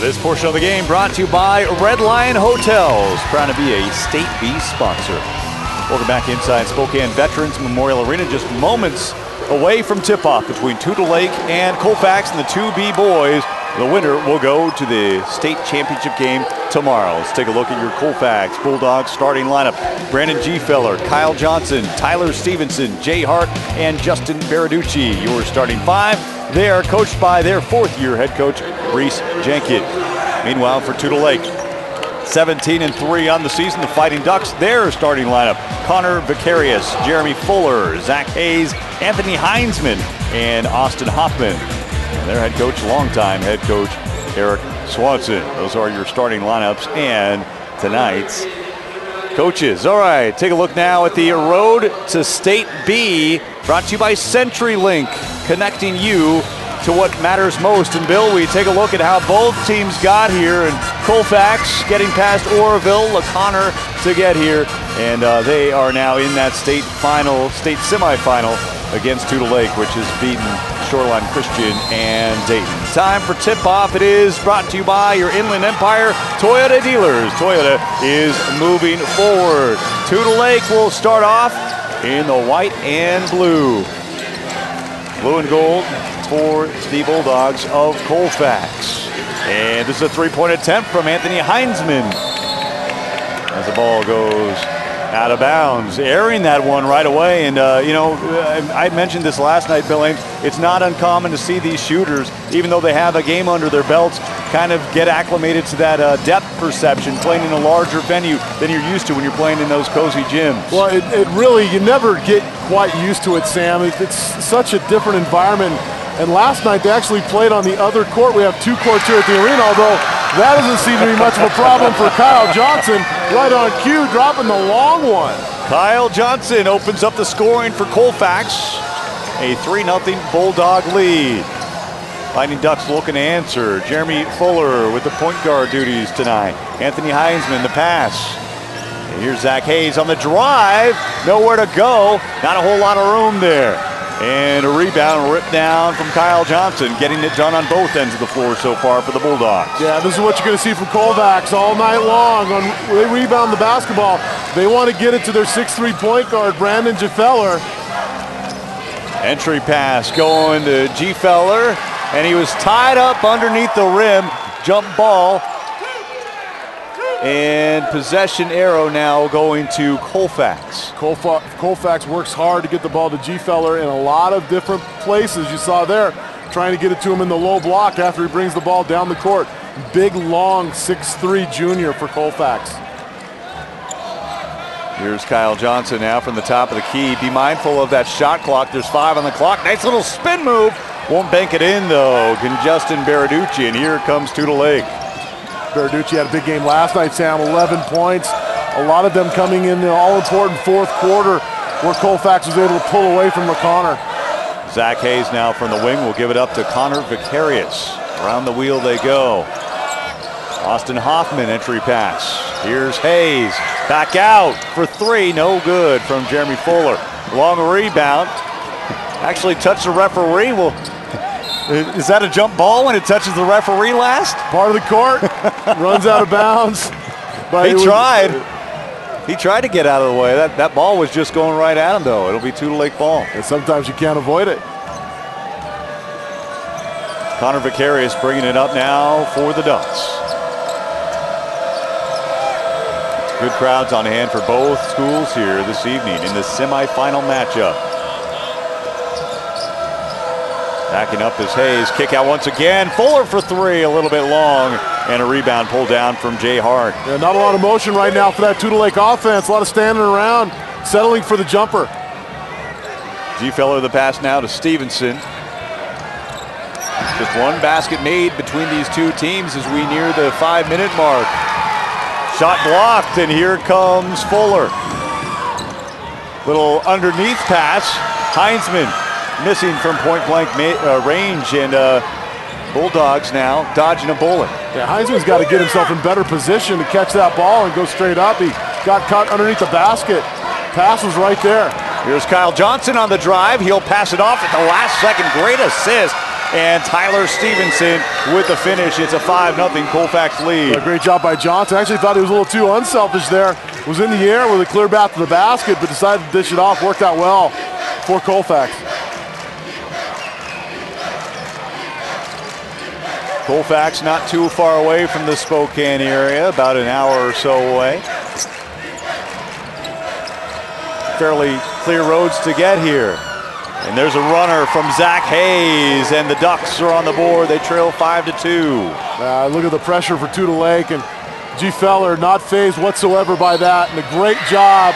This portion of the game brought to you by Red Lion Hotels, proud to be a State B sponsor. Welcome back inside Spokane Veterans Memorial Arena, just moments away from tip-off between Toutle Lake and Colfax and the 2B boys. The winner will go to the state championship game tomorrow. Let's take a look at your Colfax Bulldogs starting lineup. Brandon Gfeller, Kyle Johnson, Tyler Stevenson, Jay Hart, and Justin Beraducci. Your starting five. They are coached by their fourth-year head coach, Reese Jenkins. Meanwhile, for Toutle Lake, 17-3 on the season. The Fighting Ducks, their starting lineup. Connor Vicarius, Jeremy Fuller, Zach Hayes, Anthony Heinzman, and Austin Hoffman. And their head coach, longtime head coach, Eric Swanson. Those are your starting lineups and tonight's coaches. All right, take a look now at the Road to State B, brought to you by CenturyLink, connecting you to what matters most. And Bill, we take a look at how both teams got here, and Colfax getting past Oroville, LaConner to get here, and they are now in that state final, state semifinal against Toutle Lake, which has beaten Shoreline Christian and Dayton. Time for tip-off. It is brought to you by your Inland Empire Toyota dealers. Toyota is moving forward. Toutle Lake will start off in the white and blue. Blue and gold for the Bulldogs of Colfax. And this is a three-point attempt from Anthony Heinzman as the ball goes out of bounds, airing that one right away. And you know, I mentioned this last night, Bill Ames, it's not uncommon to see these shooters, even though they have a game under their belts, kind of get acclimated to that depth perception, playing in a larger venue than you're used to when you're playing in those cozy gyms. Well, it really, you never get quite used to it, Sam. It's such a different environment. And last night they actually played on the other court. We have two courts here at the arena, although that doesn't seem to be much of a problem for Kyle Johnson. Right on cue, dropping the long one. Kyle Johnson opens up the scoring for Colfax. A 3-0 Bulldog lead. Lightning Ducks looking to answer. Jeremy Fuller with the point guard duties tonight. Anthony Heinzman, the pass. And here's Zach Hayes on the drive. Nowhere to go. Not a whole lot of room there. And a rebound ripped down from Kyle Johnson, getting it done on both ends of the floor so far for the Bulldogs. Yeah, this is what you're going to see from Colfax all night long. When they rebound the basketball, they want to get it to their 6'3" point guard, Brandon Gfeller. Entry pass going to Gfeller, and he was tied up underneath the rim. Jump ball. And possession arrow now going to Colfax. Colfax works hard to get the ball to Gfeller in a lot of different places. You saw there, trying to get it to him in the low block after he brings the ball down the court. Big, long 6'3" junior for Colfax. Here's Kyle Johnson now from the top of the key. Be mindful of that shot clock. There's 5 on the clock. Nice little spin move. Won't bank it in, though. Can Justin Beraducci, and here comes Toutle Lake. Beraducci had a big game last night, Sam, 11 points. A lot of them coming in the all-important fourth quarter where Colfax was able to pull away from LaConner. Zach Hayes now from the wing will give it up to Connor Vicarius. Around the wheel they go. Austin Hoffman entry pass. Here's Hayes. Back out for three. No good from Jeremy Fuller. Long rebound. Actually touched the referee. Will Is that a jump ball when it touches the referee last? Part of the court, runs out of bounds. But he tried to get out of the way. That ball was just going right at him, though. It'll be Toutle Lake ball. And sometimes you can't avoid it. Connor Vicarius bringing it up now for the Ducks. Good crowds on hand for both schools here this evening in the semifinal matchup. Backing up is Hayes, kick out once again. Fuller for three, a little bit long, and a rebound pulled down from Jay Hart. Yeah, not a lot of motion right now for that Toutle Lake offense. A lot of standing around, settling for the jumper. Gfeller the pass now to Stevenson. Just one basket made between these two teams as we near the 5-minute mark. Shot blocked, and here comes Fuller. Little underneath pass, Heinzman. Missing from point-blank range, and Bulldogs now dodging a bullet. Yeah, Heinzman's got to get himself in better position to catch that ball and go straight up. He got caught underneath the basket. Pass was right there. Here's Kyle Johnson on the drive. He'll pass it off at the last second. Great assist and Tyler Stevenson with the finish. It's a 5-0 Colfax lead. A great job by Johnson. I actually thought he was a little too unselfish there. Was in the air with a clear back to the basket, but decided to dish it off. Worked out well for Colfax. Colfax not too far away from the Spokane area, about an hour or so away. Fairly clear roads to get here. And there's a runner from Zach Hayes, and the Ducks are on the board. They trail 5-2. Look at the pressure for Toutle Lake, and Gfeller not fazed whatsoever by that, and a great job.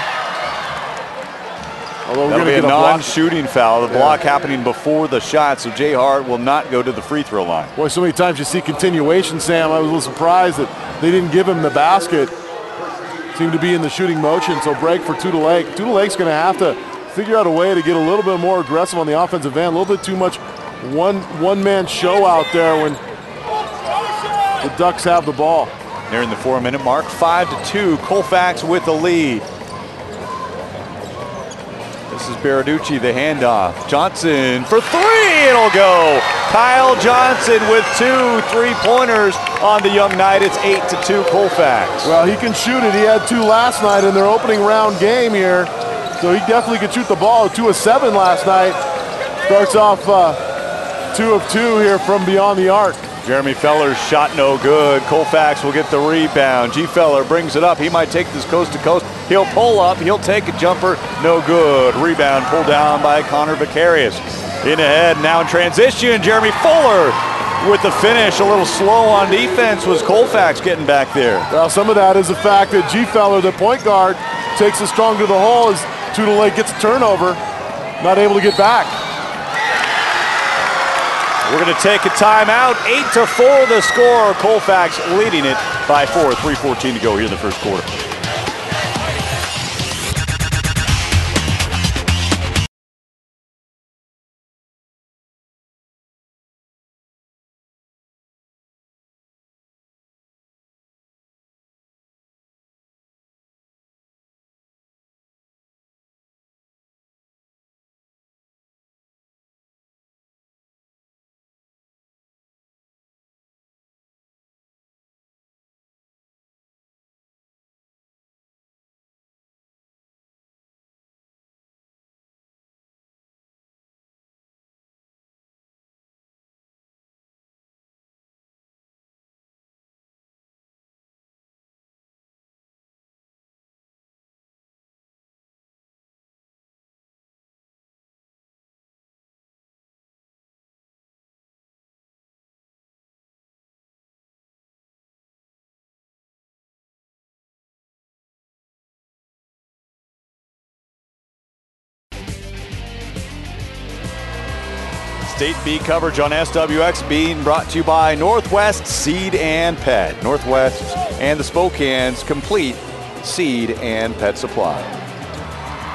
Although we're going to get a non-shooting foul. The block happening before the shot, so Jay Hart will not go to the free throw line. Boy, so many times you see continuation, Sam. I was a little surprised that they didn't give him the basket. Seemed to be in the shooting motion, so break for Toutle Lake. Toutle Lake's going to have to figure out a way to get a little bit more aggressive on the offensive end. A little bit too much one-man show out there when the Ducks have the ball. They're in the 4-minute mark, 5-2. Colfax with the lead. This is Beraducci, the handoff. Johnson for three, it'll go. Kyle Johnson with 2 3-pointers on the young night. It's 8-2 Colfax. Well, he can shoot it. He had 2 last night in their opening round game here. So he definitely could shoot the ball. 2 of 7 last night. Starts off 2 of 2 here from beyond the arc. Jeremy Feller's shot no good. Colfax will get the rebound. Gfeller brings it up. He might take this coast to coast. He'll pull up. He'll take a jumper. No good. Rebound pulled down by Connor Vicarius. In ahead now in transition. Jeremy Fuller with the finish. A little slow on defense was Colfax getting back there. Well, some of that is the fact that Gfeller, the point guard, takes us strong to the hole as Toutle Lake gets a turnover, not able to get back. We're going to take a timeout. 8-4 the score. Colfax leading it by 4. 3:14 to go here in the first quarter. State B coverage on SWX being brought to you by Northwest Seed and Pet. Northwest and the Spokane's complete seed and pet supply.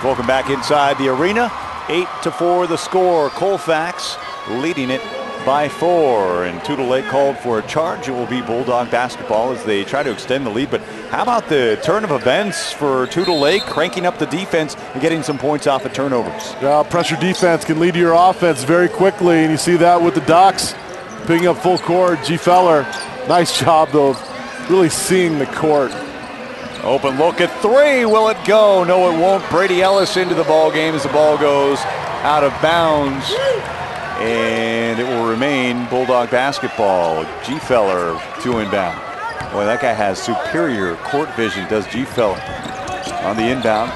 Welcome back inside the arena. 8-4 the score. Colfax leading it by 4. And Toutle Lake called for a charge. It will be Bulldog basketball as they try to extend the lead. But how about the turn of events for Toutle Lake, cranking up the defense and getting some points off of turnovers? Yeah, pressure defense can lead to your offense very quickly, and you see that with the Ducks picking up full court. Gfeller, nice job though, of really seeing the court. Open look at three. Will it go? No, it won't. Brady Ellis into the ball game as the ball goes out of bounds. And it will remain Bulldog basketball. Gfeller to inbound. Boy, that guy has superior court vision, does Gfeller. On the inbound.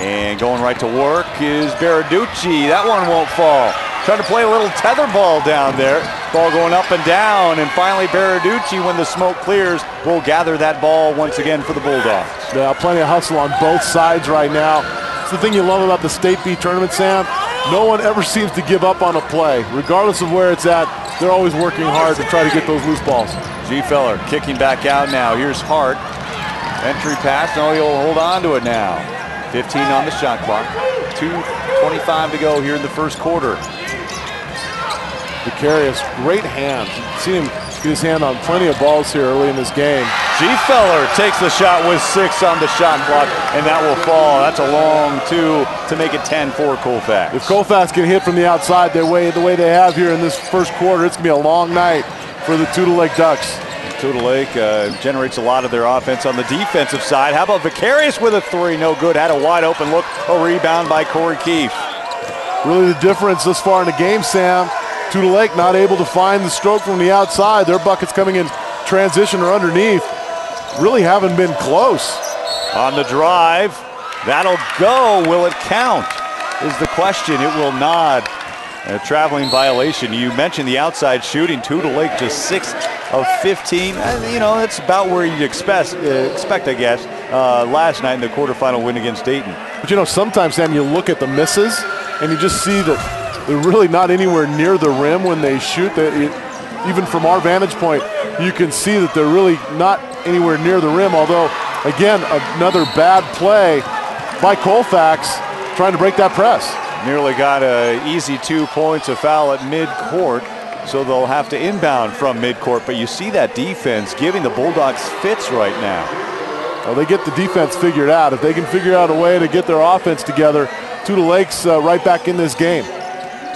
And going right to work is Beraducci. That one won't fall. Trying to play a little tether ball down there. Ball going up and down. And finally Beraducci, when the smoke clears, will gather that ball once again for the Bulldogs. Yeah, plenty of hustle on both sides right now. It's the thing you love about the State B tournament, Sam. No one ever seems to give up on a play. Regardless of where it's at, they're always working hard to try to get those loose balls. Gfeller kicking back out now. Here's Hart. Entry pass. No, he'll hold on to it now. 15 on the shot clock. 2:25 to go here in the first quarter. Vicarius, great hands. You've seen him Get his hand on plenty of balls here early in this game. Gfeller takes the shot with 6 on the shot clock, and that will fall. That's a long 2 to make it 10 for Colfax. If Colfax can hit from the outside the way they have here in this first quarter, it's going to be a long night for the Toutle Lake Ducks. Toutle Lake generates a lot of their offense on the defensive side. How about Vicarius with a 3? No good. Had a wide open look. A rebound by Corey Keefe. Really the difference this far in the game, Sam. Toutle Lake not able to find the stroke from the outside. Their buckets coming in transition or underneath. Really haven't been close. On the drive. That'll go. Will it count? Is the question. It will not. A traveling violation. You mentioned the outside shooting. Toutle Lake just 6 of 15. You know, that's about where you'd expect, I guess, last night in the quarterfinal win against Dayton. But you know, sometimes, Sam, you look at the misses and you just see that they're really not anywhere near the rim when they shoot. Even from our vantage point, you can see that they're really not anywhere near the rim. Although, again, another bad play by Colfax trying to break that press. Nearly got an easy 2 points, a foul at midcourt, so they'll have to inbound from midcourt. But you see that defense giving the Bulldogs fits right now. Well, they get the defense figured out. If they can figure out a way to get their offense together, Toutle Lake's right back in this game.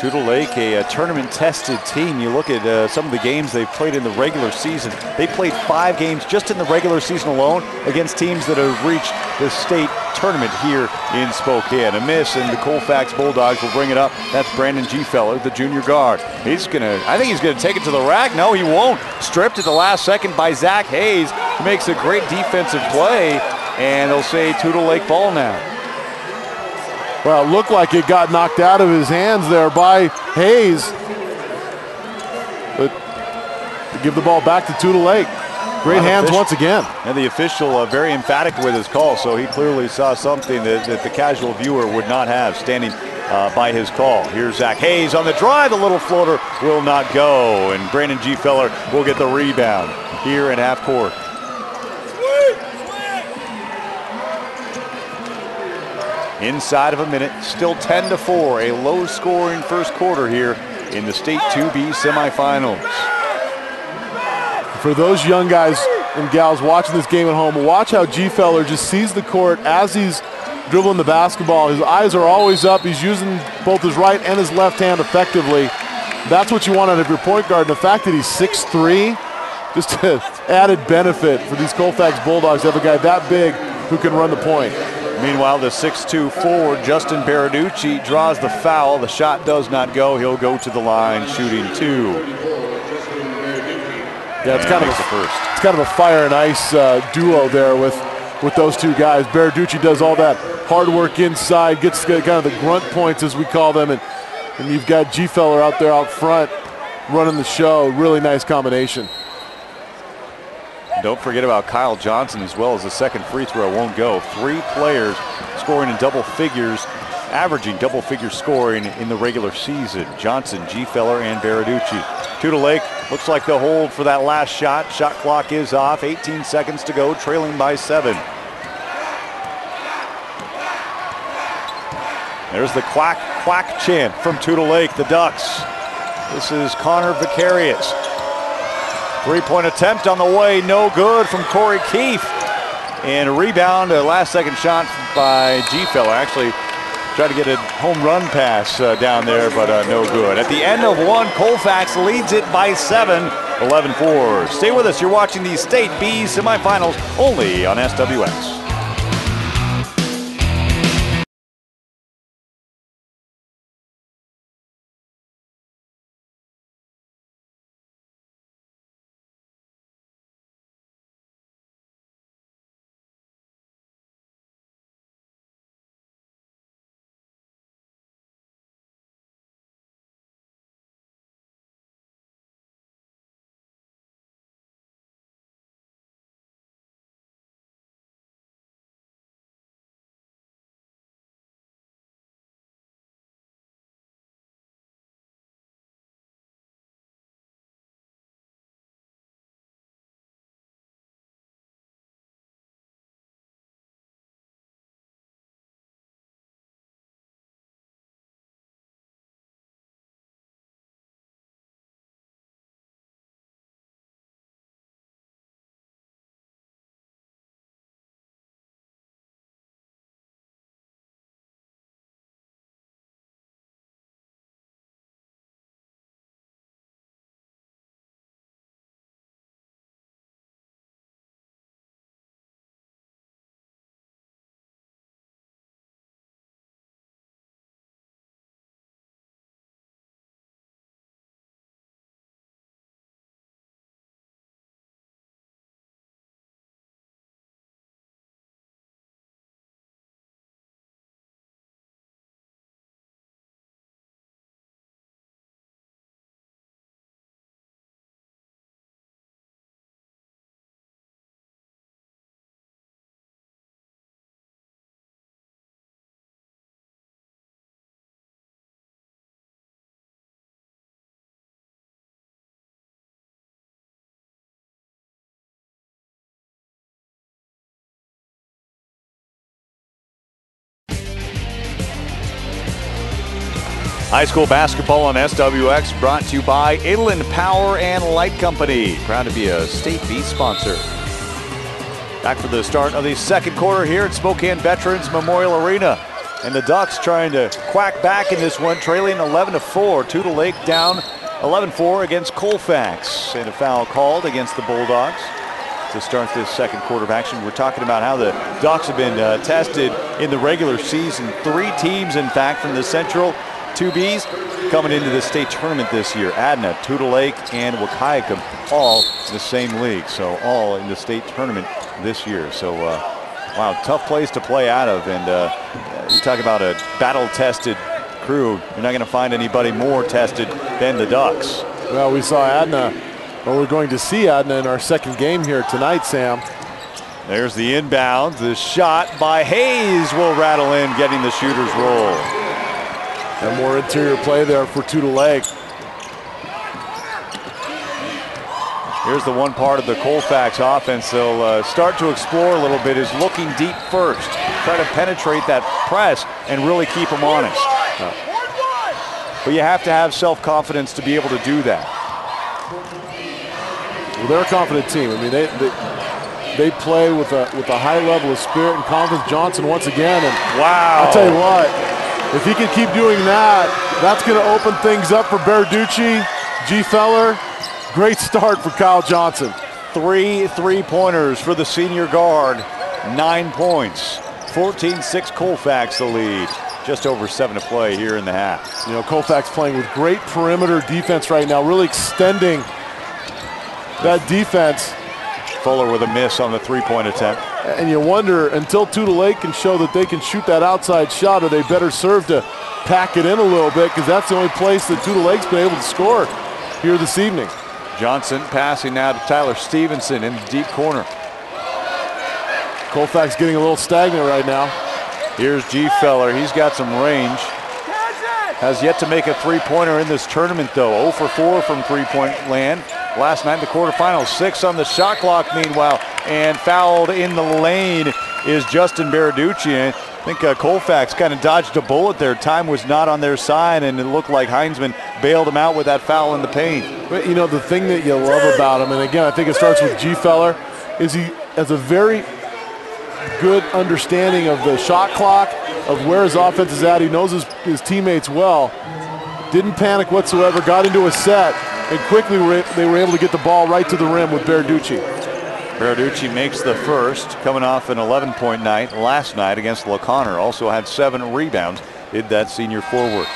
Toutle Lake, a tournament-tested team. You look at some of the games they've played in the regular season. They played 5 games just in the regular season alone against teams that have reached the state tournament here in Spokane. A miss, and the Colfax Bulldogs will bring it up. That's Brandon Gfeller, the junior guard. I think he's gonna take it to the rack. No, he won't. Stripped at the last second by Zach Hayes. He makes a great defensive play, and they'll say Toutle Lake ball now. Well, it looked like it got knocked out of his hands there by Hayes. But they give the ball back to Toutle Lake. Great hands once again. And the official very emphatic with his call, so he clearly saw something that the casual viewer would not have standing by his call. Here's Zach Hayes on the drive. The little floater will not go. And Brandon Gfeller will get the rebound here in half court. Inside of a minute, still 10-4, a low-scoring first quarter here in the State 2B semifinals. For those young guys and gals watching this game at home, watch how Gfeller just sees the court as he's dribbling the basketball. His eyes are always up. He's using both his right and his left hand effectively. That's what you want out of your point guard. And the fact that he's 6'3", just an added benefit for these Colfax Bulldogs to have a guy that big who can run the point. Meanwhile, the 6'2 forward, Justin Beraducci, draws the foul. The shot does not go. He'll go to the line, shooting 2. Yeah, it's kind of a fire and ice duo there with those two guys. Beraducci does all that hard work inside, gets kind of the grunt points, as we call them, and you've got Gfeller out there out front running the show. Really nice combination. Don't forget about Kyle Johnson as well, as the second free throw won't go. 3 players scoring in double figures, averaging double figure scoring in the regular season. Johnson, Gfeller, and Beraducci. Toutle Lake looks like they'll hold for that last shot. Shot clock is off, 18 seconds to go, trailing by 7. There's the quack, quack chant from Toutle Lake, the Ducks. This is Connor Vicarius. Three-point attempt on the way, no good from Corey Keith. And a rebound, a last-second shot by Gfeller. Actually, tried to get a home run pass down there, but no good. At the end of 1, Colfax leads it by 7, 11-4. Stay with us. You're watching the State B semifinals only on SWX. High school basketball on SWX brought to you by Inland Power and Light Company. Proud to be a State B sponsor. Back for the start of the second quarter here at Spokane Veterans Memorial Arena. And the Ducks trying to quack back in this one, trailing 11-4. Toutle Lake down 11-4 against Colfax. And a foul called against the Bulldogs to start this second quarter of action. We're talking about how the Ducks have been tested in the regular season. Three teams, in fact, from the Central 2Bs coming into the state tournament this year. Adna, Toutle Lake, and Wakayakum, all in the same league. So all in the state tournament this year. So, wow, tough place to play out of. And you talk about a battle-tested crew. You're not going to find anybody more tested than the Ducks. Well, we saw Adna. Well, we're going to see Adna in our second game here tonight, Sam. There's the inbound. The shot by Hayes will rattle in, getting the shooter's roll. And more interior play there for Toutle Lake. Here's the one part of the Colfax offense they'll start to explore a little bit, is looking deep first. Try to penetrate that press and really keep them honest. But you have to have self-confidence to be able to do that. Well, they're a confident team. I mean, they play with a high level of spirit and confidence. Johnson once again, and wow! I'll tell you what, if he can keep doing that, that's going to open things up for Beraducci, Gfeller. Great start for Kyle Johnson. 3 3-pointers for the senior guard. 9 points. 14-6 Colfax the lead. Just over 7 to play here in the half. You know, Colfax playing with great perimeter defense right now, really extending that defense. Fuller with a miss on the three-point attempt. And you wonder, until Toutle Lake can show that they can shoot that outside shot, are they better served to pack it in a little bit, because that's the only place that Toutle Lake's been able to score here this evening. Johnson passing now to Tyler Stevenson in the deep corner. Colfax getting a little stagnant right now. Here's Gfeller. He's got some range. Has yet to make a three-pointer in this tournament, though. 0 for 4 from three-point land. Last night in the quarterfinals, 6 on the shot clock, meanwhile, and fouled in the lane is Justin Beraducci. I think Colfax kind of dodged a bullet there. Time was not on their side, and it looked like Heinzman bailed him out with that foul in the paint. But, you know, the thing that you love about him, and again, I think it starts with Gfeller, is he has a very good understanding of the shot clock, of where his offense is at. He knows his teammates well. Didn't panic whatsoever, got into a set, and quickly they were able to get the ball right to the rim with Beraducci. Beraducci makes the first, coming off an 11-point night last night against LaConner. Also had 7 rebounds, did that senior forward.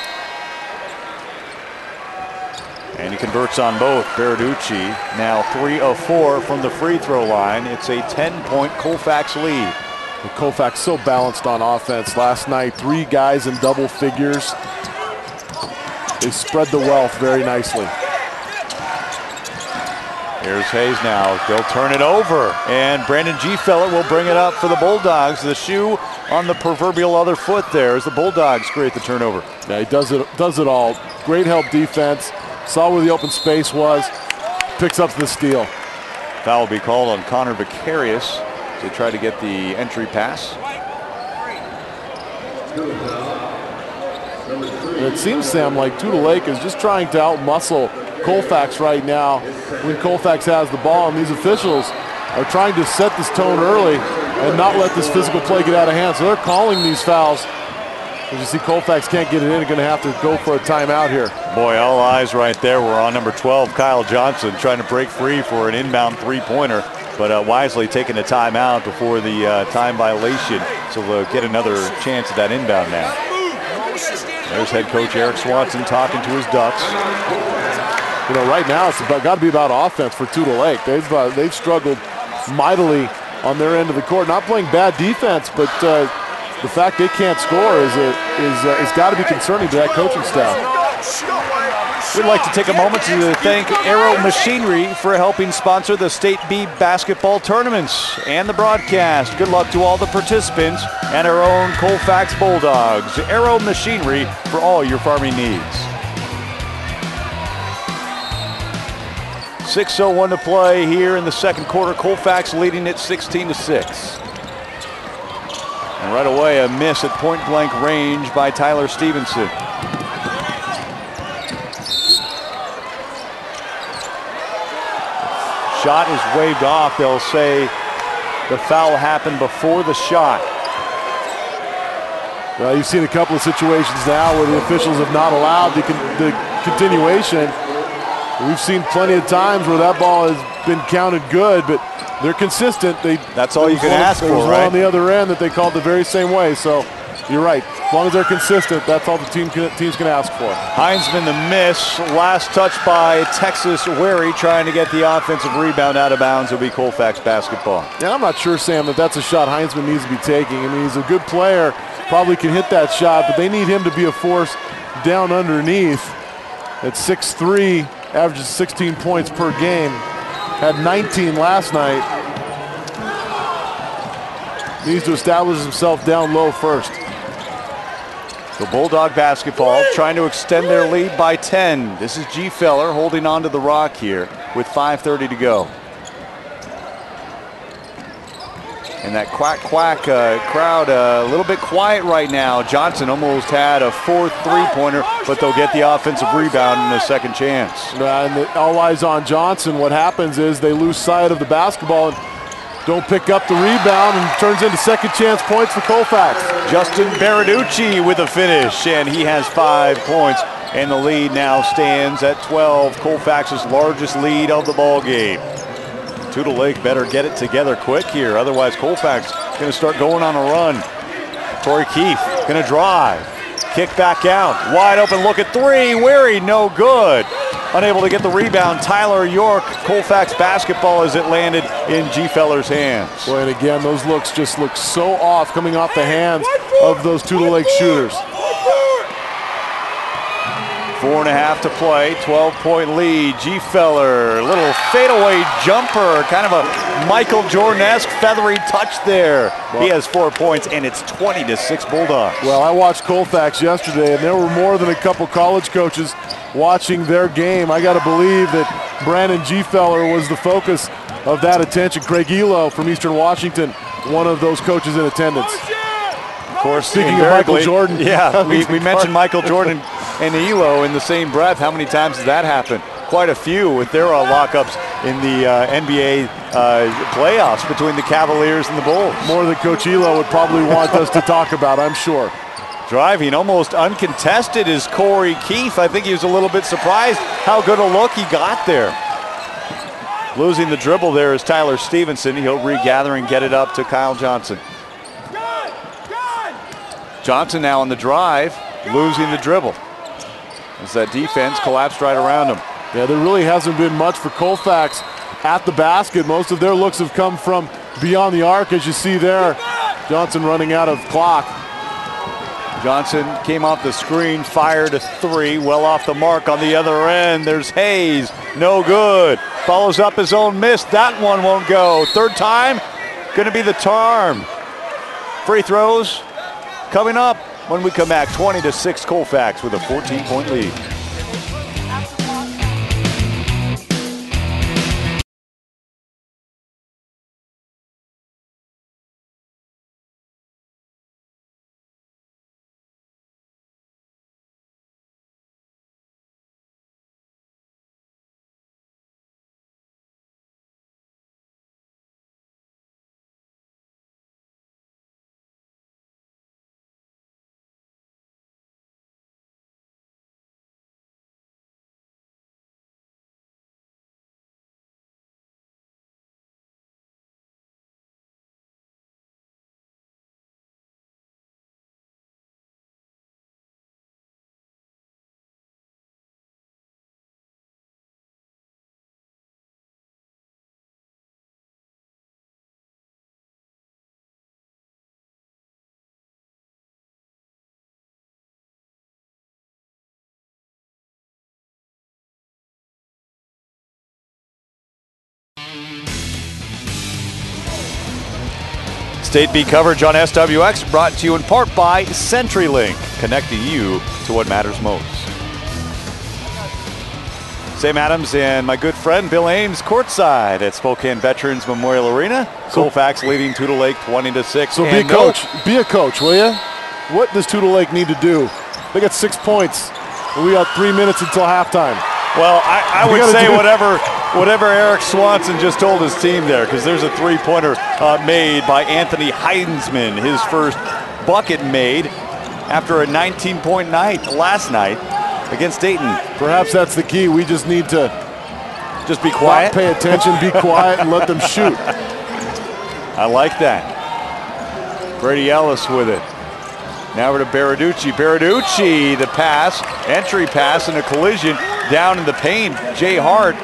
And he converts on both. Beraducci now 3 of 4 from the free throw line. It's a 10-point Colfax lead. Well, Colfax so balanced on offense last night. 3 guys in double figures. They spread the wealth very nicely. Here's Hayes now. They'll turn it over. And Brandon Gfeller will bring it up for the Bulldogs. The shoe on the proverbial other foot there as the Bulldogs create the turnover. Yeah, he does it all. Great help defense. Saw where the open space was. Picks up the steal. Foul will be called on Connor Vicarius to try to get the entry pass. And it seems, Sam, like Toutle Lake is just trying to outmuscle Colfax right now when Colfax has the ball, and these officials are trying to set this tone early and not let this physical play get out of hand. So they're calling these fouls. As you see, Colfax can't get it in. They're going to have to go for a timeout here. Boy, all eyes right there were on number 12, Kyle Johnson, trying to break free for an inbound three-pointer, but wisely taking a timeout before the time violation. So they'll get another chance at that inbound now. There's head coach Eric Swanson talking to his Ducks. You know, right now it's got to be about offense for Toutle Lake. They've struggled mightily on their end of the court. Not playing bad defense, but the fact they can't score is got to be concerning to that coaching staff. We'd like to take a moment to thank Aero Machinery for helping sponsor the State B basketball tournaments and the broadcast. Good luck to all the participants and our own Colfax Bulldogs. Aero Machinery for all your farming needs. 6:01 to play here in the second quarter. Colfax leading it 16-6. And right away, a miss at point-blank range by Tyler Stevenson. Shot is waved off. They'll say the foul happened before the shot. Well, you've seen a couple of situations now where the officials have not allowed the continuation. We've seen plenty of times where that ball has been counted good, but they're consistent. That's all you can ask for, right? There was one on the other end that they called the very same way, so you're right. As long as they're consistent, that's all the team's going to ask for. Heinzman the miss. Last touch by Texas Wary trying to get the offensive rebound out of bounds. It'll be Colfax basketball. Yeah, I'm not sure, Sam, that that's a shot Heinzman needs to be taking. I mean, he's a good player. Probably can hit that shot, but they need him to be a force down underneath. At 6'3", averages 16 points per game. Had 19 last night. Needs to establish himself down low first. The Bulldog basketball trying to extend their lead by 10. This is Gfeller holding on to the rock here with 5:30 to go. And that quack-quack crowd a little bit quiet right now. Johnson almost had a 4 3-pointer, but they'll get the offensive rebound in a second chance. And all eyes on Johnson. What happens is they lose sight of the basketball and don't pick up the rebound, and turns into second chance points for Colfax. Justin Beraducci with a finish, and he has 5 points. And the lead now stands at 12, Colfax's largest lead of the ballgame. Toutle Lake better get it together quick here, otherwise Colfax going to start going on a run. Corey Keith going to drive, kick back out, wide open look at three, Wary, no good. Unable to get the rebound, Tyler York. Colfax basketball as it landed in Gfeller's hands. Boy, and again, those looks just look so off coming off the hands of those Toutle Lake shooters. 4.5 to play, 12-point lead. Gfeller, little fadeaway jumper, kind of a Michael Jordan-esque feathery touch there. Well, he has 4 points, and it's 20-6 Bulldogs. Well, I watched Colfax yesterday, and there were more than a couple college coaches watching their game. I got to believe that Brandon Gfeller was the focus of that attention. Craig Elo from Eastern Washington, one of those coaches in attendance. Of course, speaking of Michael Jordan. Yeah, we mentioned Michael Jordan and Elo in the same breath. How many times has that happened? Quite a few with their lockups in the NBA playoffs between the Cavaliers and the Bulls. More than Coach Elo would probably want us to talk about, I'm sure. Driving almost uncontested is Corey Keith. I think he was a little bit surprised how good a look he got there. Losing the dribble there is Tyler Stevenson. He'll regather and get it up to Kyle Johnson. Johnson now on the drive, losing the dribble. As that defense collapsed right around him. Yeah, there really hasn't been much for Colfax at the basket. Most of their looks have come from beyond the arc, as you see there. Johnson running out of clock. Johnson came off the screen, fired a three, well off the mark on the other end. There's Hayes, no good. Follows up his own miss, that one won't go. Third time, gonna be the charm. Free throws coming up when we come back. 20-6 Colfax with a 14-point lead. State Beat coverage on SWX brought to you in part by CenturyLink, connecting you to what matters most. Sam Adams and my good friend Bill Ames courtside at Spokane Veterans Memorial Arena. Colfax leading Toutle Lake 20-6. So be a coach. Be a coach, will you? What does Toutle Lake need to do? They got 6 points. We got 3 minutes until halftime. Well, I would say whatever whatever Eric Swanson just told his team there, because there's a three-pointer made by Anthony Heinzman, his first bucket made after a 19-point night last night against Dayton. Perhaps that's the key. We just need to just be quiet, pay attention, be quiet, and let them shoot. I like that. Brady Ellis with it. Now we're to Beraducci. Beraducci, the pass, entry pass, and a collision down in the paint. Jay Hart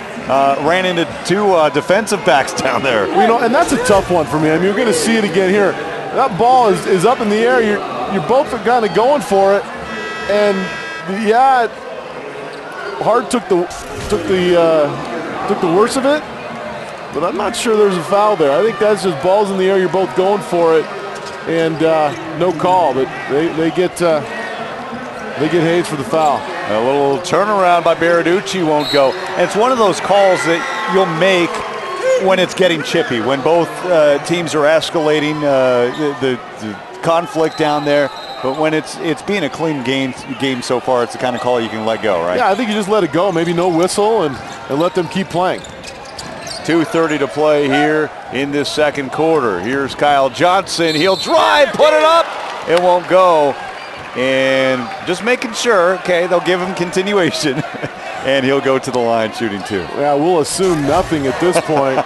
ran into two defensive backs down there. You know, and that's a tough one for me. I mean, you're going to see it again here. That ball is up in the air. You're both kind of going for it, and yeah, Hart took the worst of it. But I'm not sure there's a foul there. I think that's just balls in the air. You're both going for it, and no call. But they get Hayes for the foul. A little turnaround by Beraducci won't go. And it's one of those calls that you'll make when it's getting chippy, when both teams are escalating the conflict down there. But when it's being a clean game so far, it's the kind of call you can let go, right? Yeah, I think you just let it go. Maybe no whistle and let them keep playing. 2:30 to play here in this second quarter. Here's Kyle Johnson. He'll drive, put it up. It won't go. And just making sure, okay, they'll give him continuation. And he'll go to the line shooting two. Yeah, we'll assume nothing at this point.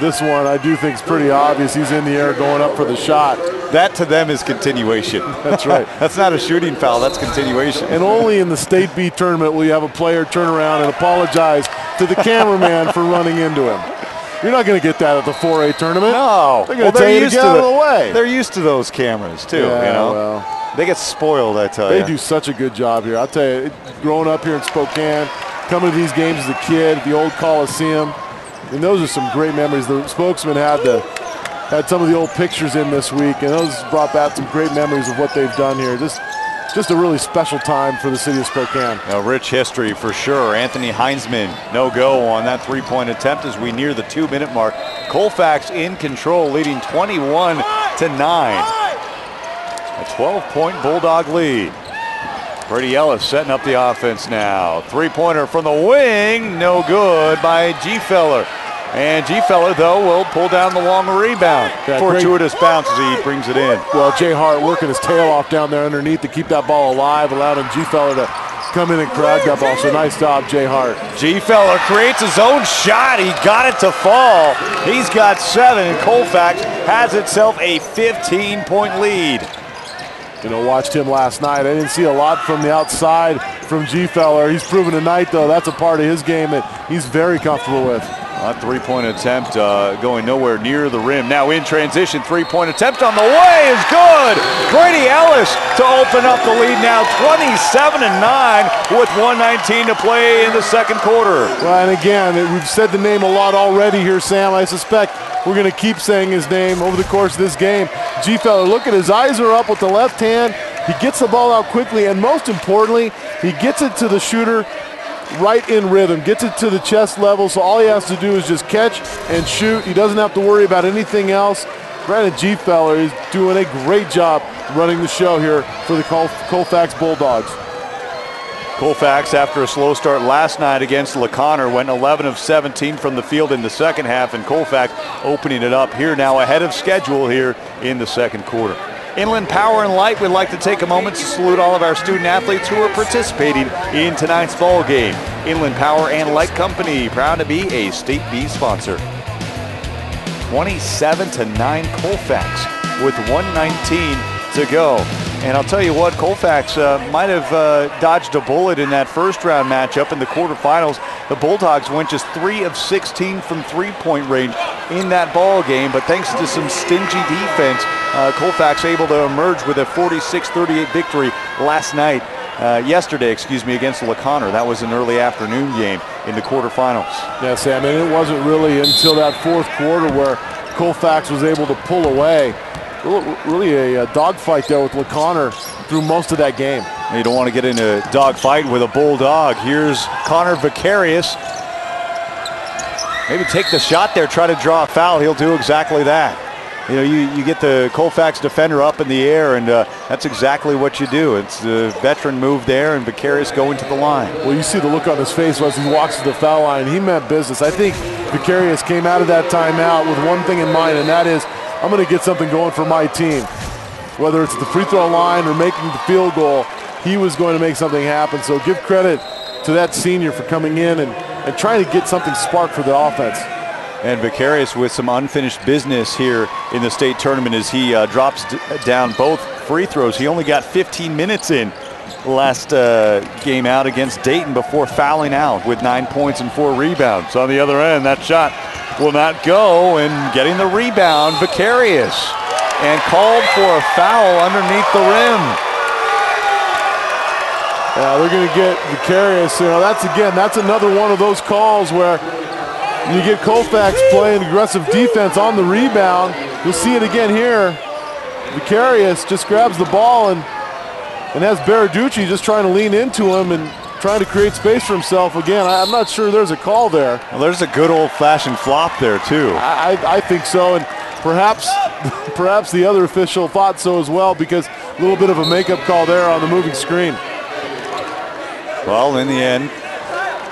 This one I do think is pretty obvious. He's in the air going up for the shot. That to them is continuation. That's right. That's not a shooting foul. That's continuation. And only in the State B tournament will you have a player turn around and apologize to the cameraman for running into him. You're not going to get that at the 4A tournament. No. They're going to get out of the way. They're used to those cameras, too. Yeah, you know? Well, they get spoiled, I tell you. They do such a good job here. I'll tell you, growing up here in Spokane, coming to these games as a kid, the old Coliseum, and those are some great memories. The spokesman had some of the old pictures in this week, and those brought back some great memories of what they've done here. Just a really special time for the city of Spokane. A rich history for sure. Anthony Heinzman, no go on that three-point attempt as we near the two-minute mark. Colfax in control, leading 21 to 9. A 12-point Bulldog lead. Brady Ellis setting up the offense now. Three-pointer from the wing, no good by Gfeller. And Gfeller, though, will pull down the long rebound. That fortuitous bounce as he brings it in. Well, Jay Hart working his tail off down there underneath to keep that ball alive, allowing Gfeller to come in and grab that ball. So nice job, Jay Hart. Gfeller creates his own shot. He got it to fall. He's got 7, and Colfax has itself a 15-point lead. You know, watched him last night. I didn't see a lot from the outside from Gfeller. He's proven tonight, though, that's a part of his game that he's very comfortable with. A three-point attempt going nowhere near the rim. Now in transition, three-point attempt on the way is good. Brady Ellis to open up the lead now, 27-9 with 1:19 to play in the second quarter. Well, and again, we've said the name a lot already here, Sam. I suspect we're going to keep saying his name over the course of this game. Gfeller, look at his eyes are up with the left hand. He gets the ball out quickly, and most importantly, he gets it to the shooter right in rhythm, gets it to the chest level, so all he has to do is just catch and shoot. He doesn't have to worry about anything else. Brandon Gfeller is doing a great job running the show here for the Colfax Bulldogs. Colfax, after a slow start last night against LaConner, went 11 of 17 from the field in the second half, and Colfax opening it up here now ahead of schedule here in the second quarter. Inland Power and Light would like to take a moment to salute all of our student athletes who are participating in tonight's ball game. Inland Power and Light Company, proud to be a State B sponsor. 27-9 Colfax with 1:19 to go. And I'll tell you what, Colfax might have dodged a bullet in that first round matchup in the quarterfinals. The Bulldogs went just 3 of 16 from three-point range in that ball game, but thanks to some stingy defense, Colfax able to emerge with a 46-38 victory yesterday, against LaConner. That was an early afternoon game in the quarterfinals. Yeah, Sam, and it wasn't really until that fourth quarter where Colfax was able to pull away. Really a dogfight there with LaConner through most of that game. You don't want to get in a dogfight with a Bulldog. Here's Connor Vicarius. Maybe take the shot there, try to draw a foul. He'll do exactly that. you know, you get the Colfax defender up in the air, and that's exactly what you do. It's the veteran move there, and Vicarius going to the line. Well, you see the look on his face as he walks to the foul line. He meant business. I think Vicarius came out of that timeout with one thing in mind, and that is, I'm going to get something going for my team. Whether it's the free throw line or making the field goal, he was going to make something happen. So give credit to that senior for coming in and trying to get something sparked for the offense. And Vicarius with some unfinished business here in the state tournament as he drops down both free throws. He only got 15 minutes in last game out against Dayton before fouling out with 9 points and 4 rebounds. So on the other end, that shot will not go, and getting the rebound, Vicarius, and called for a foul underneath the rim. Yeah, they're going to get Vicarius. You know, that's another one of those calls where you get Colfax playing aggressive defense on the rebound. You'll see it again here. Vicarius just grabs the ball and has Beraducci just trying to lean into him and trying to create space for himself. Again, I'm not sure there's a call there. Well, there's a good old-fashioned flop there, too. I think so, and perhaps the other official thought so as well, because a little bit of a makeup call there on the moving screen. Well, in the end,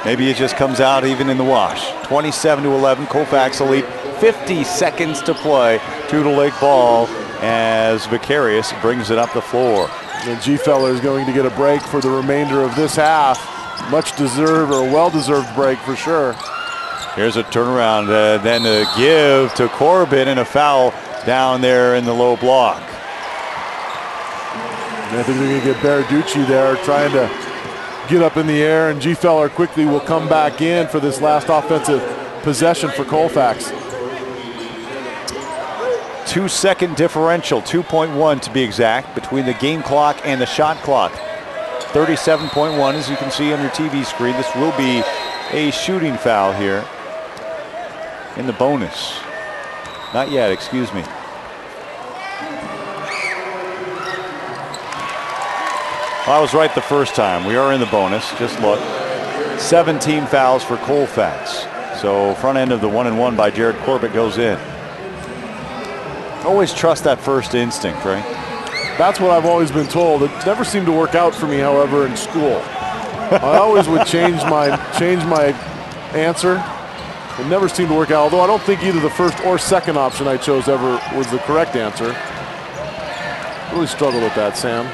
maybe it just comes out even in the wash. 27-11, Colfax Elite, 50 seconds to play. Toutle Lake ball as Vicarius brings it up the floor. And Gfeller is going to get a break for the remainder of this half. Much deserved, or a well-deserved break for sure. Here's a turnaround, then a give to Corbett, and a foul down there in the low block. And I think they're going to get Beraducci there trying to get up in the air, and Gfeller quickly will come back in for this last offensive possession for Colfax. 2-second differential, 2.1 to be exact, between the game clock and the shot clock. 37.1, as you can see on your TV screen. This will be a shooting foul here in the bonus. Not yet, excuse me. I was right the first time. We are in the bonus. Just look. 17 fouls for Colfax. So front end of the 1-and-1 by Jared Corbett goes in. Always trust that first instinct, right? That's what I've always been told. It never seemed to work out for me, however, in school. I always would change my answer. It never seemed to work out, although I don't think either the first or second option I chose ever was the correct answer. Really struggled with that, Sam.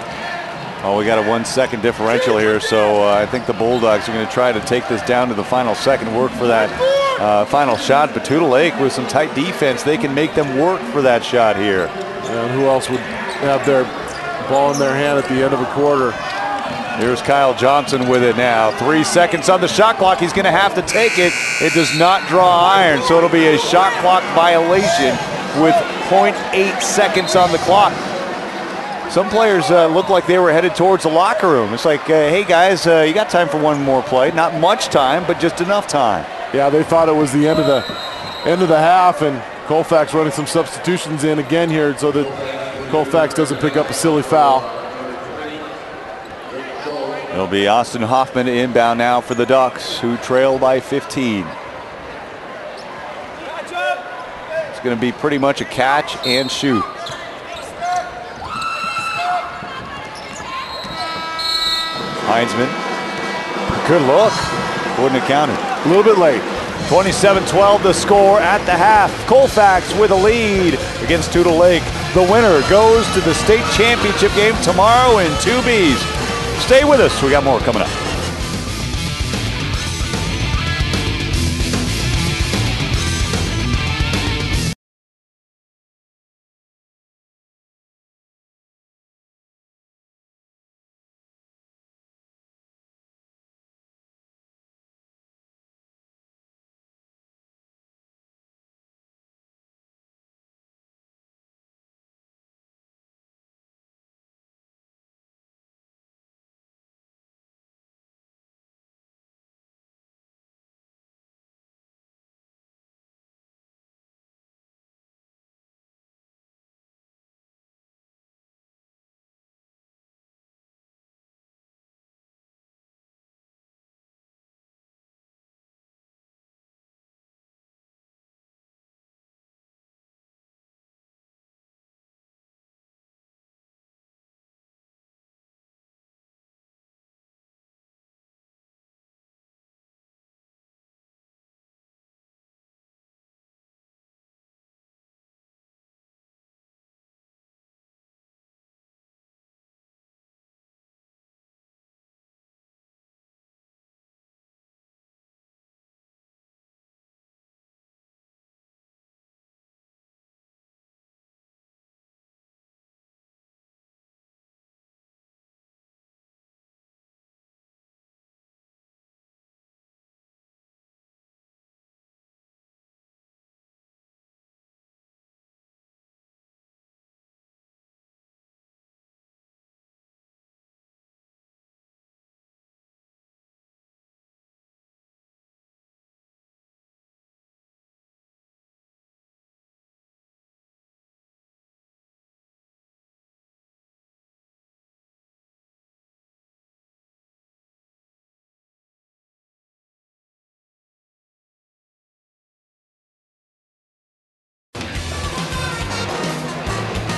Oh, we got a 1-second differential here, so I think the Bulldogs are going to try to take this down to the final second, work for that final shot. But Toutle Lake, with some tight defense, they can make them work for that shot here. And who else would have their ball in their hand at the end of a quarter? Here's Kyle Johnson with it now. 3 seconds on the shot clock. He's going to have to take it. It does not draw iron, so it'll be a shot clock violation with 0.8 seconds on the clock. Some players looked like they were headed towards the locker room. It's like, hey, guys, you got time for one more play. Not much time, but just enough time. Yeah, they thought it was the end of the half, and Colfax running some substitutions in again here so that Colfax doesn't pick up a silly foul. It'll be Austin Hoffman inbound now for the Ducks, who trail by 15. It's going to be pretty much a catch and shoot. Heinzman, good look, wouldn't have counted. A little bit late. 27-12 the score at the half. Colfax with a lead against Toutle Lake. The winner goes to the state championship game tomorrow in 2Bs. Stay with us, we got more coming up.